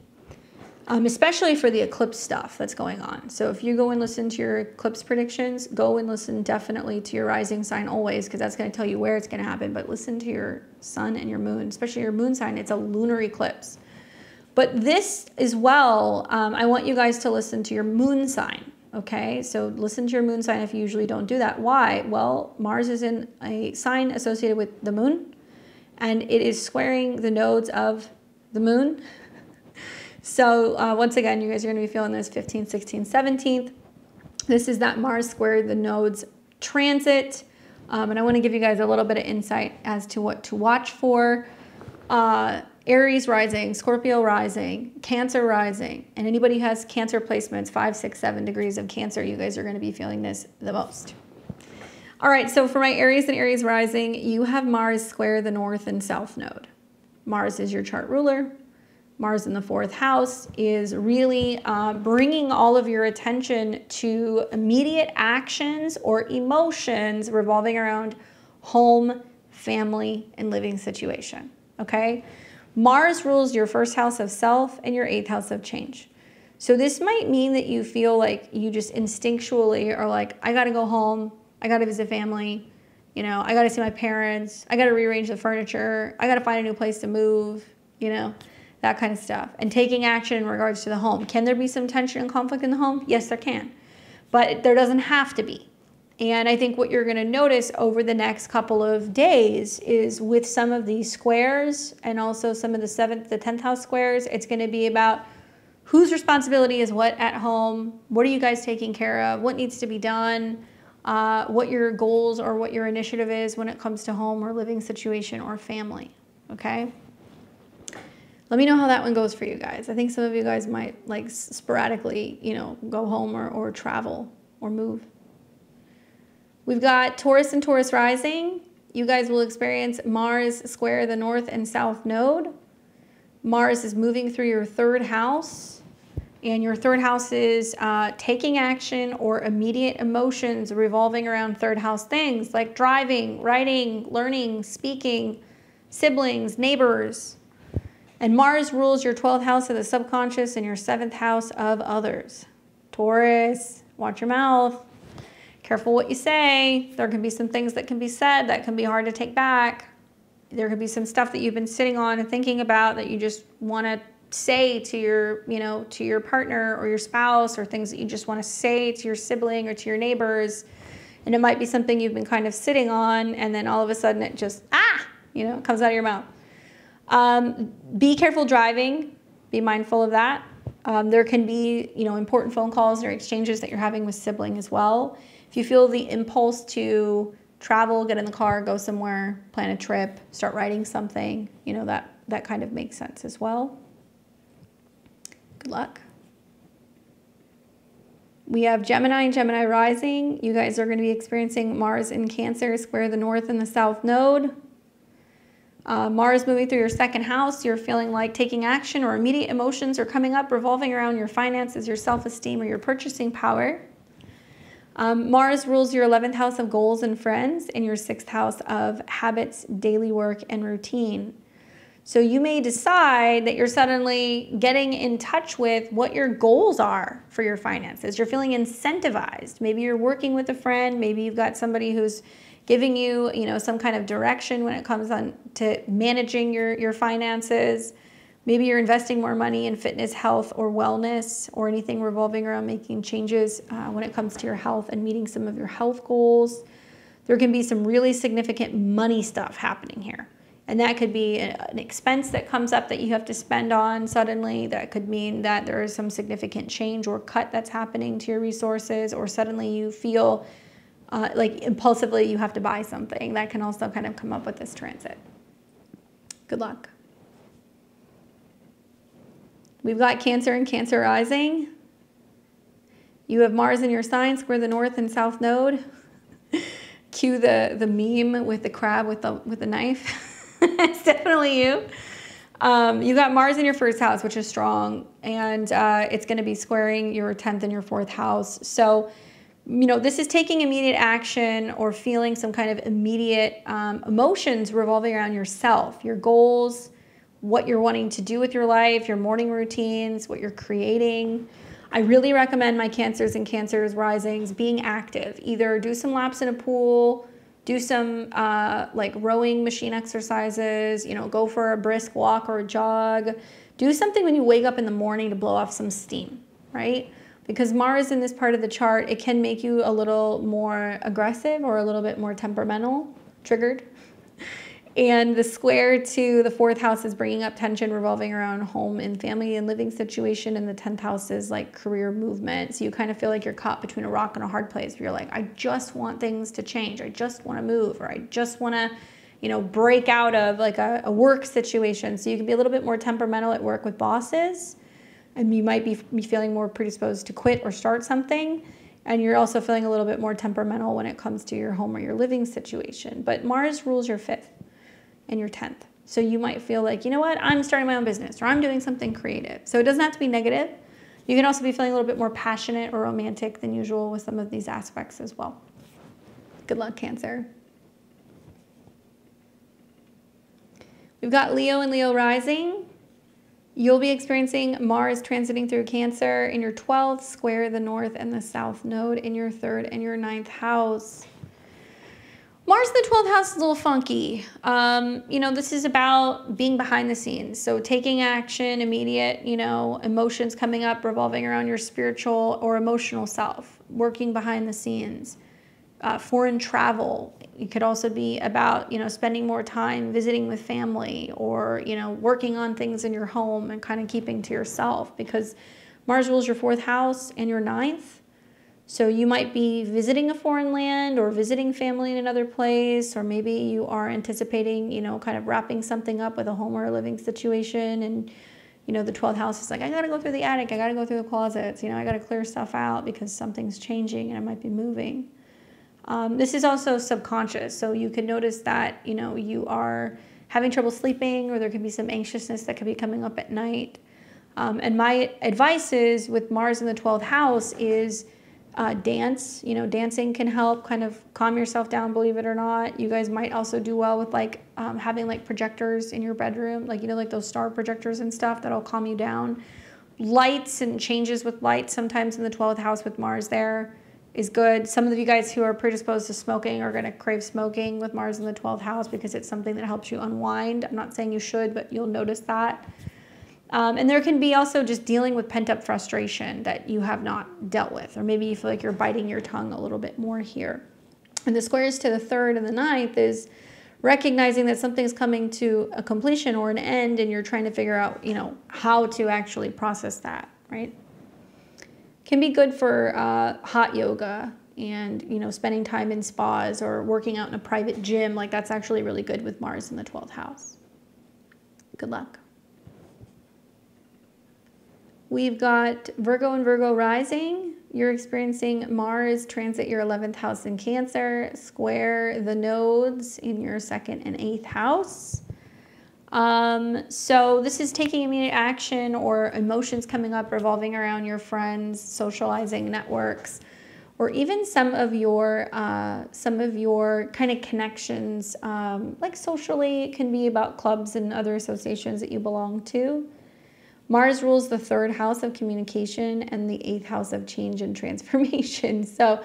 um, especially for the eclipse stuff that's going on. So if you go and listen to your eclipse predictions, go and listen definitely to your rising sign always, because that's going to tell you where it's going to happen. But listen to your sun and your moon, especially your moon sign. It's a lunar eclipse. But this as well, um, I want you guys to listen to your moon sign. Okay, so listen to your moon sign if you usually don't do that. Why? Well, Mars is in a sign associated with the moon, and it is squaring the nodes of the moon. So uh, once again, you guys are going to be feeling this fifteenth, sixteenth, seventeenth. This is that Mars square the nodes transit. Um, and I want to give you guys a little bit of insight as to what to watch for. Uh, Aries rising, Scorpio rising, Cancer rising. And anybody who has Cancer placements, five, six, seven degrees of Cancer, you guys are going to be feeling this the most. All right. So for my Aries and Aries rising, you have Mars square the north and south node. Mars is your chart ruler. Mars in the fourth house is really uh, bringing all of your attention to immediate actions or emotions revolving around home, family, and living situation, okay? Mars rules your first house of self and your eighth house of change. So this might mean that you feel like you just instinctually are like, I gotta go home, I gotta visit family, you know, I got to see my parents, I got to rearrange the furniture, I got to find a new place to move, you know, that kind of stuff. And taking action in regards to the home. Can there be some tension and conflict in the home? Yes, there can. But there doesn't have to be. And I think what you're going to notice over the next couple of days is with some of these squares and also some of the seventh, the tenth house squares, it's going to be about whose responsibility is what at home, what are you guys taking care of, what needs to be done, uh, what your goals or what your initiative is when it comes to home or living situation or family, okay? Let me know how that one goes for you guys. I think some of you guys might like sporadically, you know, go home or, or travel or move. We've got Taurus and Taurus rising. You guys will experience Mars square the north and south node. Mars is moving through your third house, and your third house is uh, taking action or immediate emotions revolving around third house things like driving, writing, learning, speaking, siblings, neighbors. And Mars rules your twelfth house of the subconscious and your seventh house of others. Taurus, watch your mouth. Careful what you say. There can be some things that can be said that can be hard to take back. There could be some stuff that you've been sitting on and thinking about that you just want to say to your, you know, to your partner or your spouse, or things that you just want to say to your sibling or to your neighbors. And it might be something you've been kind of sitting on, and then all of a sudden it just, ah, you know, comes out of your mouth. Um, be careful driving. Be mindful of that. Um, there can be, you know, important phone calls or exchanges that you're having with sibling as well. If you feel the impulse to travel, get in the car, go somewhere, plan a trip, start writing something, you know, that, that kind of makes sense as well. Good luck. We have Gemini and Gemini rising. You guys are going to be experiencing Mars in Cancer square the north and the south node. Uh, Mars moving through your second house. You're feeling like taking action or immediate emotions are coming up revolving around your finances, your self-esteem, or your purchasing power. Um, Mars rules your eleventh house of goals and friends and your sixth house of habits, daily work, and routine. So you may decide that you're suddenly getting in touch with what your goals are for your finances. You're feeling incentivized. Maybe you're working with a friend. Maybe you've got somebody who's giving you, you know, some kind of direction when it comes on to managing your, your finances. Maybe you're investing more money in fitness, health, or wellness, or anything revolving around making changes uh, when it comes to your health and meeting some of your health goals. There can be some really significant money stuff happening here. And that could be a, an expense that comes up that you have to spend on suddenly. That could mean that there is some significant change or cut that's happening to your resources, or suddenly you feel uh, like impulsively you have to buy something. That can also kind of come up with this transit. Good luck. We've got Cancer and Cancer rising. You have Mars in your sign, square the north and south node. Cue the, the meme with the crab with the, with the knife. It's definitely you. Um, you got Mars in your first house, which is strong. And uh, it's gonna be squaring your tenth and your fourth house. So, you know, this is taking immediate action or feeling some kind of immediate um, emotions revolving around yourself, your goals, what you're wanting to do with your life, your morning routines, what you're creating. I really recommend my Cancers and Cancers risings being active. Either do some laps in a pool, do some uh, like rowing machine exercises, you know, go for a brisk walk or a jog. Do something when you wake up in the morning to blow off some steam, right? Because Mars in this part of the chart, it can make you a little more aggressive or a little bit more temperamental, triggered. And the square to the fourth house is bringing up tension revolving around home and family and living situation. And the tenth house is like career movement. So you kind of feel like you're caught between a rock and a hard place. Where you're like, I just want things to change. I just want to move, or I just want to, you know, break out of like a, a work situation. So you can be a little bit more temperamental at work with bosses. And you might be feeling more predisposed to quit or start something. And you're also feeling a little bit more temperamental when it comes to your home or your living situation. But Mars rules your fifth. And your tenth. So you might feel like, you know what, I'm starting my own business, or I'm doing something creative. So it doesn't have to be negative. You can also be feeling a little bit more passionate or romantic than usual with some of these aspects as well. Good luck, Cancer. We've got Leo and Leo rising. You'll be experiencing Mars transiting through Cancer in your twelfth, square the north and the south node in your third and your ninth house. Mars in the twelfth house is a little funky. Um, you know, this is about being behind the scenes. So taking action, immediate, you know, emotions coming up revolving around your spiritual or emotional self, working behind the scenes, uh, foreign travel, It could also be about, you know, spending more time visiting with family, or, you know, working on things in your home and kind of keeping to yourself, because Mars rules your fourth house and your ninth. So you might be visiting a foreign land or visiting family in another place, or maybe you are anticipating, you know, kind of wrapping something up with a home or a living situation. And, you know, the twelfth house is like, I got to go through the attic. I got to go through the closets. You know, I got to clear stuff out because something's changing and I might be moving. Um, this is also subconscious. So you can notice that, you know, you are having trouble sleeping, or there could be some anxiousness that could be coming up at night. Um, and my advice is, with Mars in the twelfth house, is Uh, dance. You know, dancing can help kind of calm yourself down, believe it or not. You guys might also do well with like um, having like projectors in your bedroom, like, you know, like those star projectors and stuff that'll calm you down. Lights and changes with lights sometimes in the twelfth house with Mars there is good. Some of you guys who are predisposed to smoking are going to crave smoking with Mars in the twelfth house because it's something that helps you unwind. I'm not saying you should, but you'll notice that. Um, and there can be also just dealing with pent-up frustration that you have not dealt with, or maybe you feel like you're biting your tongue a little bit more here. And the squares to the third and the ninth is recognizing that something's coming to a completion or an end, and you're trying to figure out, you know, how to actually process that, right? Can be good for uh, hot yoga and, you know, spending time in spas or working out in a private gym. Like, that's actually really good with Mars in the twelfth house. Good luck. We've got Virgo and Virgo rising. You're experiencing Mars transit your eleventh house in Cancer, square the nodes in your second and eighth house. Um, so this is taking immediate action or emotions coming up revolving around your friends, socializing networks, or even some of your uh, some of your kind of connections, um, like socially. It can be about clubs and other associations that you belong to. Mars rules the third house of communication and the eighth house of change and transformation. So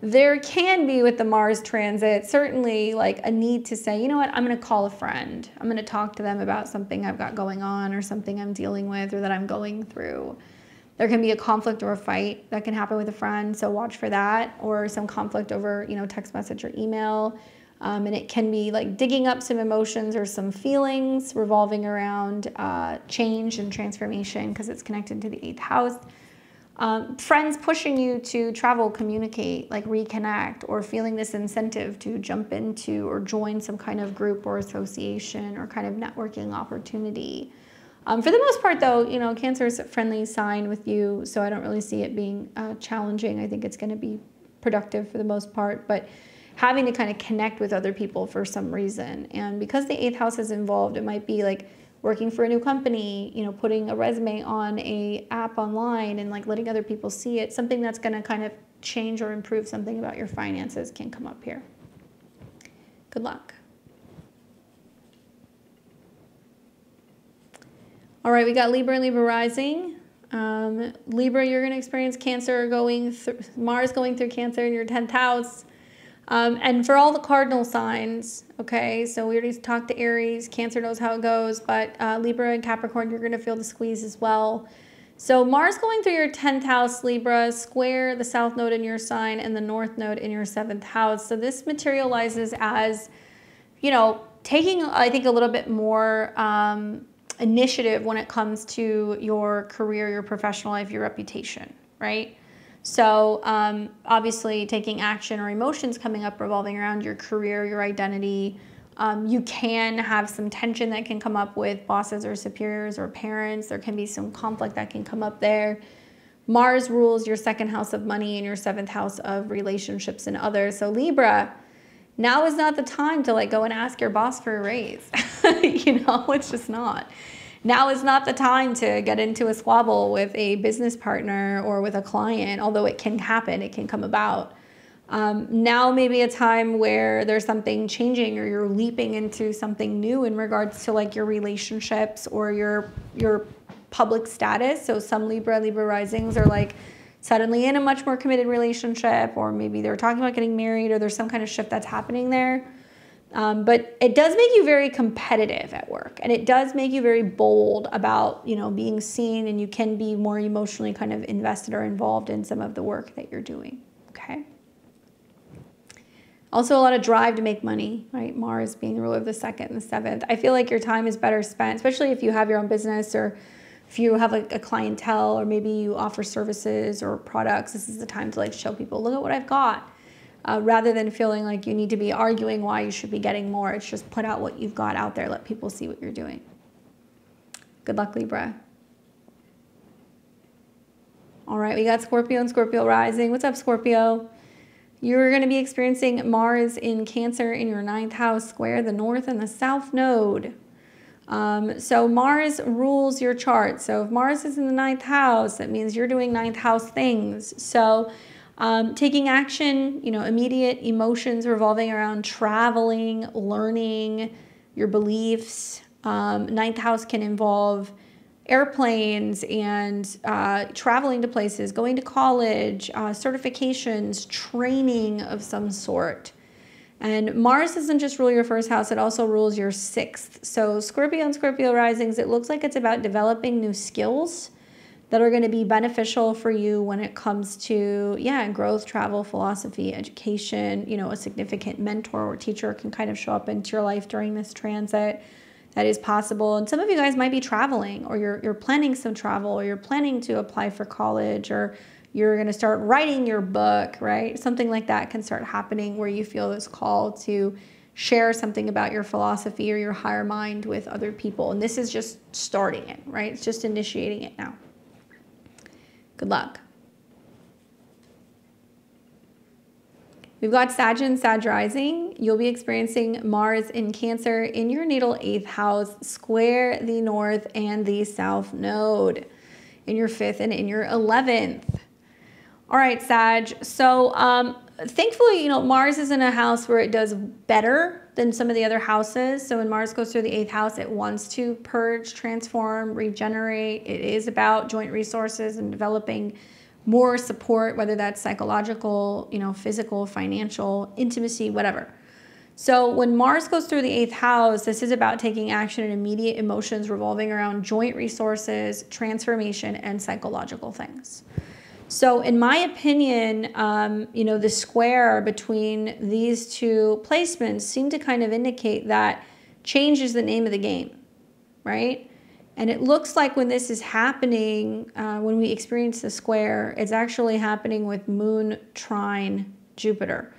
there can be, with the Mars transit, certainly like a need to say, you know what, I'm going to call a friend. I'm going to talk to them about something I've got going on, or something I'm dealing with, or that I'm going through. There can be a conflict or a fight that can happen with a friend, so watch for that, or some conflict over, you know, text message or email. Um, and it can be like digging up some emotions or some feelings revolving around uh, change and transformation, because it's connected to the eighth house. Um, friends pushing you to travel, communicate, like reconnect, or feeling this incentive to jump into or join some kind of group or association or kind of networking opportunity. Um, for the most part, though, you know, Cancer is a friendly sign with you, so I don't really see it being uh, challenging. I think it's going to be productive for the most part, but having to kind of connect with other people for some reason. And because the eighth house is involved, it might be like working for a new company, you know, putting a resume on a app online and like letting other people see it. Something that's going to kind of change or improve something about your finances can come up here. Good luck. All right, we got Libra and Libra rising. Um, Libra, you're going to experience Cancer going through, Mars going through Cancer in your tenth house. Um, and for all the cardinal signs, okay, so we already talked to Aries, Cancer knows how it goes, but uh, Libra and Capricorn, you're going to feel the squeeze as well. So Mars going through your tenth house, Libra, square the south node in your sign and the north node in your seventh house. So this materializes as, you know, taking, I think, a little bit more um, initiative when it comes to your career, your professional life, your reputation, right? So um, obviously taking action or emotions coming up revolving around your career, your identity. Um, you can have some tension that can come up with bosses or superiors or parents. There can be some conflict that can come up there. Mars rules your second house of money and your seventh house of relationships and others. So Libra, now is not the time to like go and ask your boss for a raise. You know, it's just not. Now is not the time to get into a squabble with a business partner or with a client, although it can happen, it can come about. Um, now may be a time where there's something changing, or you're leaping into something new in regards to like your relationships or your, your public status. So some Libra, Libra risings are like suddenly in a much more committed relationship, or maybe they're talking about getting married, or there's some kind of shift that's happening there. Um, but it does make you very competitive at work, and it does make you very bold about, you know, being seen, and you can be more emotionally kind of invested or involved in some of the work that you're doing, okay? Also a lot of drive to make money, right? Mars being the ruler of the second and the seventh. I feel like your time is better spent, especially if you have your own business or if you have like a clientele or maybe you offer services or products. This is the time to like show people, look at what I've got. Uh, rather than feeling like you need to be arguing why you should be getting more. It's just put out what you've got out there. Let people see what you're doing. Good luck, Libra. All right, we got Scorpio and Scorpio rising. What's up, Scorpio? You're going to be experiencing Mars in Cancer in your ninth house square, the north and the south node. Um, so Mars rules your chart. So if Mars is in the ninth house, that means you're doing ninth house things. So um, taking action, you know, immediate emotions revolving around traveling, learning, your beliefs. Um, ninth house can involve airplanes and uh, traveling to places, going to college, uh, certifications, training of some sort. And Mars doesn't just rule your first house, it also rules your sixth. So Scorpio and Scorpio risings, it looks like it's about developing new skills that are going to be beneficial for you when it comes to, yeah, growth, travel, philosophy, education. You know, a significant mentor or teacher can kind of show up into your life during this transit. That is possible. And some of you guys might be traveling, or you're, you're planning some travel, or you're planning to apply for college, or you're going to start writing your book, right? Something like that can start happening where you feel this call to share something about your philosophy or your higher mind with other people. And this is just starting it, right? It's just initiating it now. Good luck. We've got Sag and Sag rising. You'll be experiencing Mars in Cancer in your natal eighth house, square the north and the south node, in your fifth and in your eleventh. All right, Sag. So um, thankfully, you know, Mars is in a house where it does better than some of the other houses. So when Mars goes through the eighth house, it wants to purge, transform, regenerate. It is about joint resources and developing more support, whether that's psychological, you know, physical, financial, intimacy, whatever. So when Mars goes through the eighth house, this is about taking action and immediate emotions revolving around joint resources, transformation, and psychological things. So in my opinion, um, you know, the square between these two placements seem to kind of indicate that change is the name of the game, right? And it looks like when this is happening, uh, when we experience the square, it's actually happening with Moon trine Jupiter.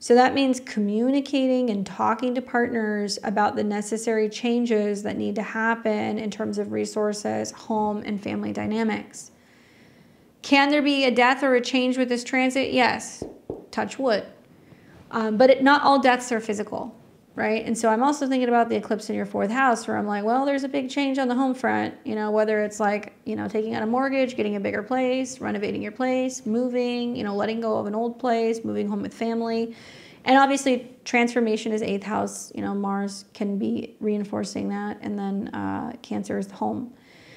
So that means communicating and talking to partners about the necessary changes that need to happen in terms of resources, home, and family dynamics. Can there be a death or a change with this transit? Yes, touch wood. Um, but it, not all deaths are physical. Right? And so I'm also thinking about the eclipse in your fourth house where I'm like, well, there's a big change on the home front, you know, whether it's like, you know, taking out a mortgage, getting a bigger place, renovating your place, moving, you know, letting go of an old place, moving home with family. And obviously transformation is eighth house, you know, Mars can be reinforcing that. And then uh, Cancer is the home.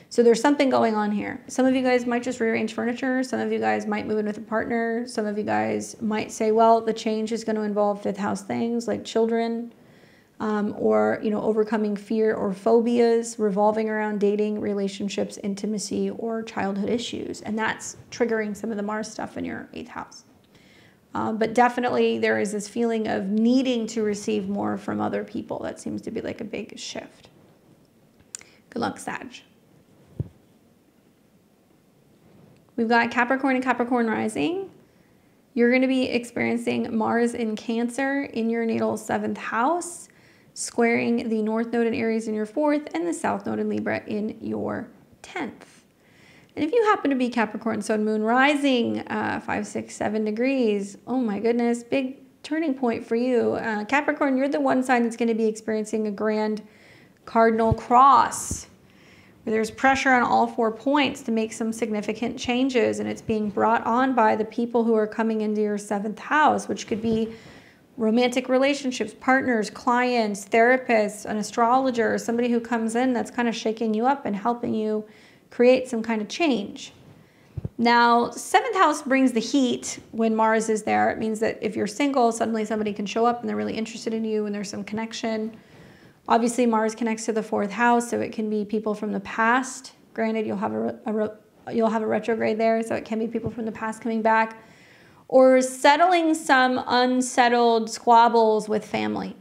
So there's something going on here. Some of you guys might just rearrange furniture. Some of you guys might move in with a partner. Some of you guys might say, well, the change is going to involve fifth house things like children. Um, or, you know, overcoming fear or phobias revolving around dating, relationships, intimacy, or childhood issues. And that's triggering some of the Mars stuff in your eighth house. Um, but definitely there is this feeling of needing to receive more from other people. That seems to be like a big shift. Good luck, Sag. We've got Capricorn and Capricorn rising. You're going to be experiencing Mars in Cancer in your natal seventh house, squaring the north node in Aries in your fourth and the south node in Libra in your tenth. And if you happen to be Capricorn Sun Moon rising uh, five, six, seven degrees, oh my goodness, big turning point for you. Uh, Capricorn, you're the one sign that's going to be experiencing a grand cardinal cross, where there's pressure on all four points to make some significant changes, and it's being brought on by the people who are coming into your seventh house, which could be romantic relationships, partners, clients, therapists, an astrologer, somebody who comes in that's kind of shaking you up and helping you create some kind of change. Now, seventh house brings the heat when Mars is there. It means that if you're single, suddenly somebody can show up and they're really interested in you and there's some connection. Obviously, Mars connects to the fourth house, so it can be people from the past. Granted, you'll have a, a, you'll have a retrograde there, so it can be people from the past coming back. or settling some unsettled squabbles with family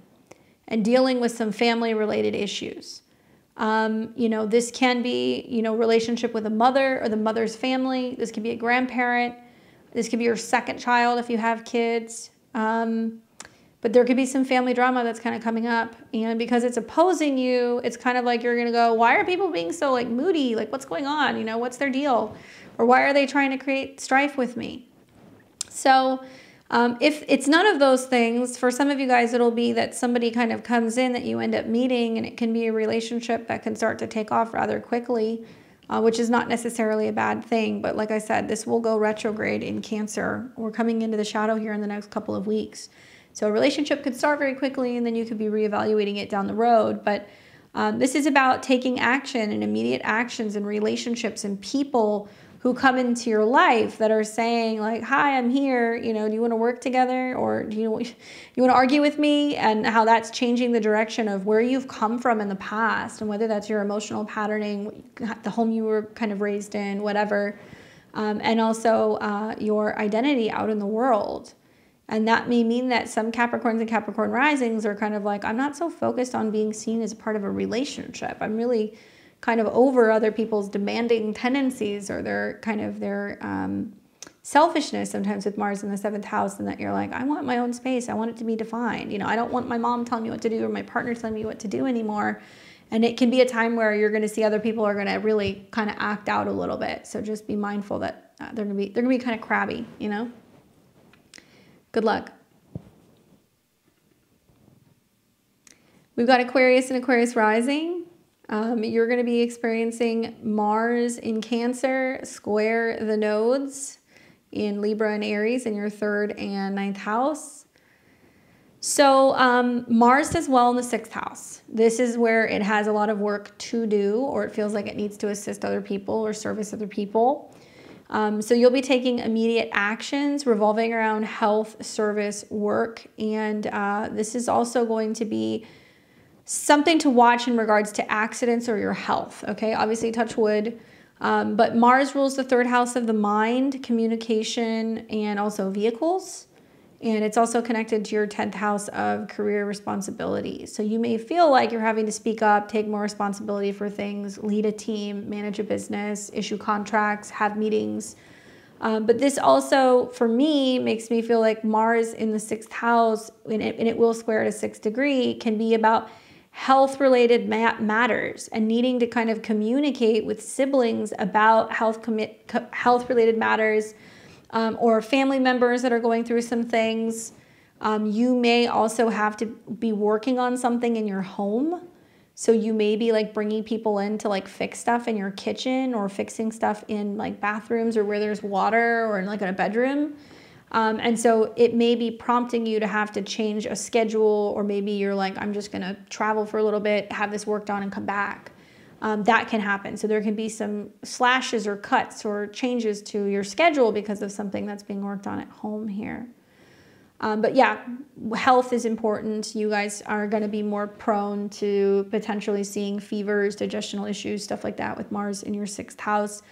and dealing with some family-related issues. Um, you know, this can be, you know, relationship with a mother or the mother's family. This could be a grandparent. This could be your second child if you have kids. Um, but there could be some family drama that's kind of coming up. And because it's opposing you, it's kind of like you're going to go, why are people being so like moody? Like what's going on? You know, what's their deal? Or why are they trying to create strife with me? So um, if it's none of those things, for some of you guys, it'll be that somebody kind of comes in that you end up meeting, and it can be a relationship that can start to take off rather quickly, uh, which is not necessarily a bad thing. But like I said, this will go retrograde in Cancer. We're coming into the shadow here in the next couple of weeks. So a relationship could start very quickly, and then you could be reevaluating it down the road. But um, this is about taking action and immediate actions and relationships and people who come into your life that are saying like, hi, I'm here, you know, do you want to work together? Or do you, you want to argue with me? And how that's changing the direction of where you've come from in the past, and whether that's your emotional patterning, the home you were kind of raised in, whatever, um, and also uh, your identity out in the world. And that may mean that some Capricorns and Capricorn risings are kind of like, I'm not so focused on being seen as part of a relationship. I'm really kind of over other people's demanding tendencies or their kind of their um, selfishness sometimes with Mars in the seventh house, and that you're like, I want my own space. I want it to be defined. You know, I don't want my mom telling me what to do or my partner telling me what to do anymore. And it can be a time where you're going to see other people are going to really kind of act out a little bit. So just be mindful that uh, they're going to be, they're going to be kind of crabby, you know? Good luck. We've got Aquarius and Aquarius rising. Um, you're going to be experiencing Mars in Cancer, square the nodes in Libra and Aries in your third and ninth house. So um, Mars does well in the sixth house. This is where it has a lot of work to do, or it feels like it needs to assist other people or service other people. Um, so you'll be taking immediate actions revolving around health, service, work. And uh, this is also going to be something to watch in regards to accidents or your health. Okay, obviously touch wood, um, but Mars rules the third house of the mind, communication, and also vehicles. And it's also connected to your tenth house of career responsibility. So you may feel like you're having to speak up, take more responsibility for things, lead a team, manage a business, issue contracts, have meetings. Um, but this also, for me, makes me feel like Mars in the sixth house, and it, and it will square at a sixth degree, can be about health-related ma matters and needing to kind of communicate with siblings about health commit health-related matters, Um, or family members that are going through some things. Um, you may also have to be working on something in your home. So you may be like bringing people in to like fix stuff in your kitchen, or fixing stuff in like bathrooms or where there's water, or in like in a bedroom. Um, and so it may be prompting you to have to change a schedule, or maybe you're like, I'm just gonna travel for a little bit, have this worked on and come back. Um, that can happen. So there can be some slashes or cuts or changes to your schedule because of something that's being worked on at home here. Um, but yeah, health is important. You guys are going to be more prone to potentially seeing fevers, digestional issues, stuff like that with Mars in your sixth house.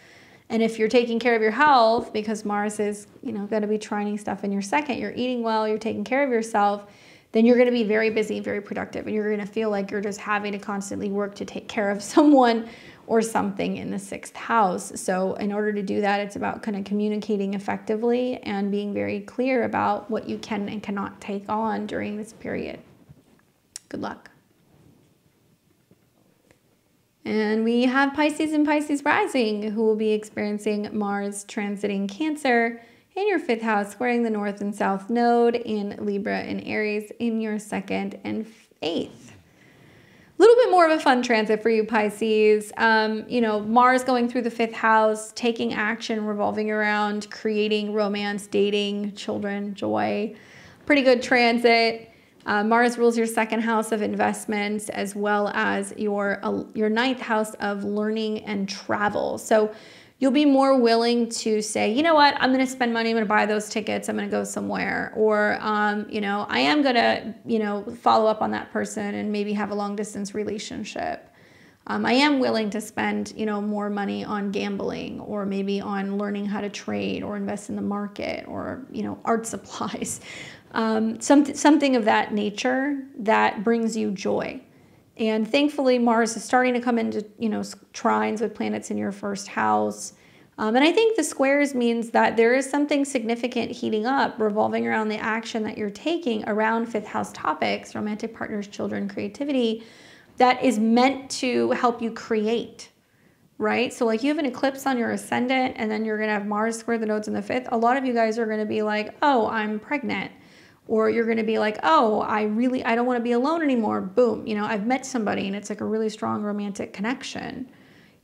And if you're taking care of your health, because Mars is, you know, going to be trining stuff in your second, you're eating well, you're taking care of yourself, then you're going to be very busy, very productive, and you're going to feel like you're just having to constantly work to take care of someone or something in the sixth house. So in order to do that, it's about kind of communicating effectively and being very clear about what you can and cannot take on during this period. Good luck. And we have Pisces and Pisces rising, who will be experiencing Mars transiting Cancer in your fifth house, squaring the north and south node in Libra and Aries in your second and eighth. A little bit more of a fun transit for you, Pisces. Um, you know, Mars going through the fifth house, taking action revolving around creating romance, dating, children, joy. Pretty good transit. Uh, Mars rules your second house of investments, as well as your, uh, your ninth house of learning and travel. So you'll be more willing to say, you know what, I'm going to spend money, I'm going to buy those tickets, I'm going to go somewhere. Or, um, you know, I am going to, you know, follow up on that person and maybe have a long distance relationship. Um, I am willing to spend, you know, more money on gambling, or maybe on learning how to trade or invest in the market, or, you know, art supplies, um, something, something of that nature that brings you joy. And thankfully, Mars is starting to come into, you know, trines with planets in your first house. Um, and I think the squares means that there is something significant heating up, revolving around the action that you're taking around fifth house topics, romantic partners, children, creativity, that is meant to help you create, right? So like you have an eclipse on your ascendant, and then you're gonna have Mars square the nodes in the fifth. A lot of you guys are gonna be like, oh, I'm pregnant. Or you're gonna be like, oh, I really, I don't wanna be alone anymore. Boom, you know, I've met somebody and it's like a really strong romantic connection.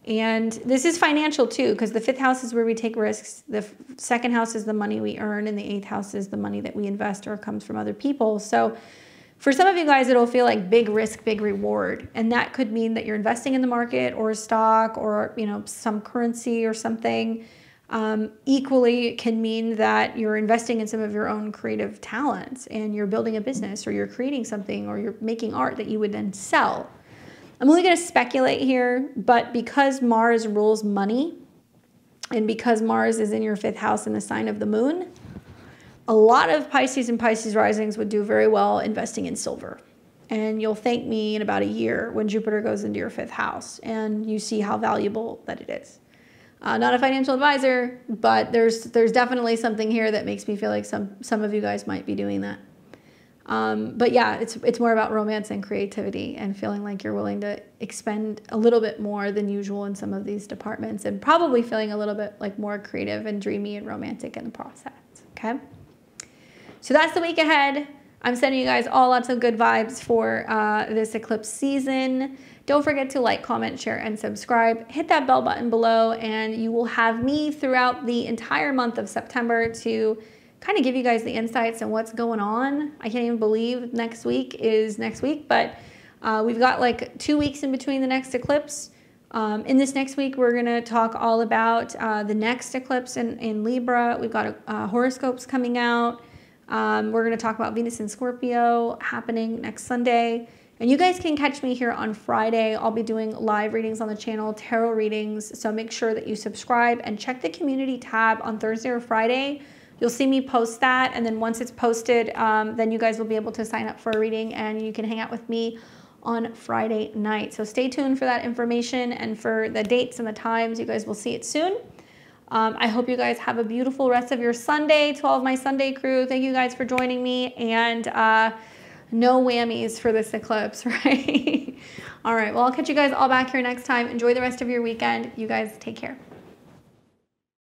And this is financial too, because the fifth house is where we take risks. The second house is the money we earn, and the eighth house is the money that we invest or comes from other people. So for some of you guys, it'll feel like big risk, big reward. And that could mean that you're investing in the market or stock or, you know, some currency or something. Um, equally, it can mean that you're investing in some of your own creative talents and you're building a business, or you're creating something, or you're making art that you would then sell. I'm only going to speculate here, but because Mars rules money, and because Mars is in your fifth house in the sign of the moon, a lot of Pisces and Pisces risings would do very well investing in silver. And you'll thank me in about a year when Jupiter goes into your fifth house and you see how valuable that it is. Uh, not a financial advisor, but there's there's definitely something here that makes me feel like some, some of you guys might be doing that. Um, but yeah, it's, it's more about romance and creativity and feeling like you're willing to expend a little bit more than usual in some of these departments, and probably feeling a little bit like more creative and dreamy and romantic in the process, okay? So that's the week ahead. I'm sending you guys all lots of good vibes for uh, this eclipse season. Don't forget to like, comment, share, and subscribe. Hit that bell button below, and you will have me throughout the entire month of September to kind of give you guys the insights and what's going on. I can't even believe next week is next week, but uh, we've got like two weeks in between the next eclipse. Um, in this next week, we're going to talk all about uh, the next eclipse in, in Libra. We've got uh, horoscopes coming out. Um, we're going to talk about Venus in Scorpio happening next Sunday. And you guys can catch me here on Friday. I'll be doing live readings on the channel, tarot readings. So make sure that you subscribe and check the community tab on Thursday or Friday. You'll see me post that. And then once it's posted, um, then you guys will be able to sign up for a reading, and you can hang out with me on Friday night. So stay tuned for that information and for the dates and the times. You guys will see it soon. Um, I hope you guys have a beautiful rest of your Sunday. To all of my Sunday crew, thank you guys for joining me. And uh, no whammies for this eclipse, right? All right, well, I'll catch you guys all back here next time. Enjoy the rest of your weekend. You guys take care.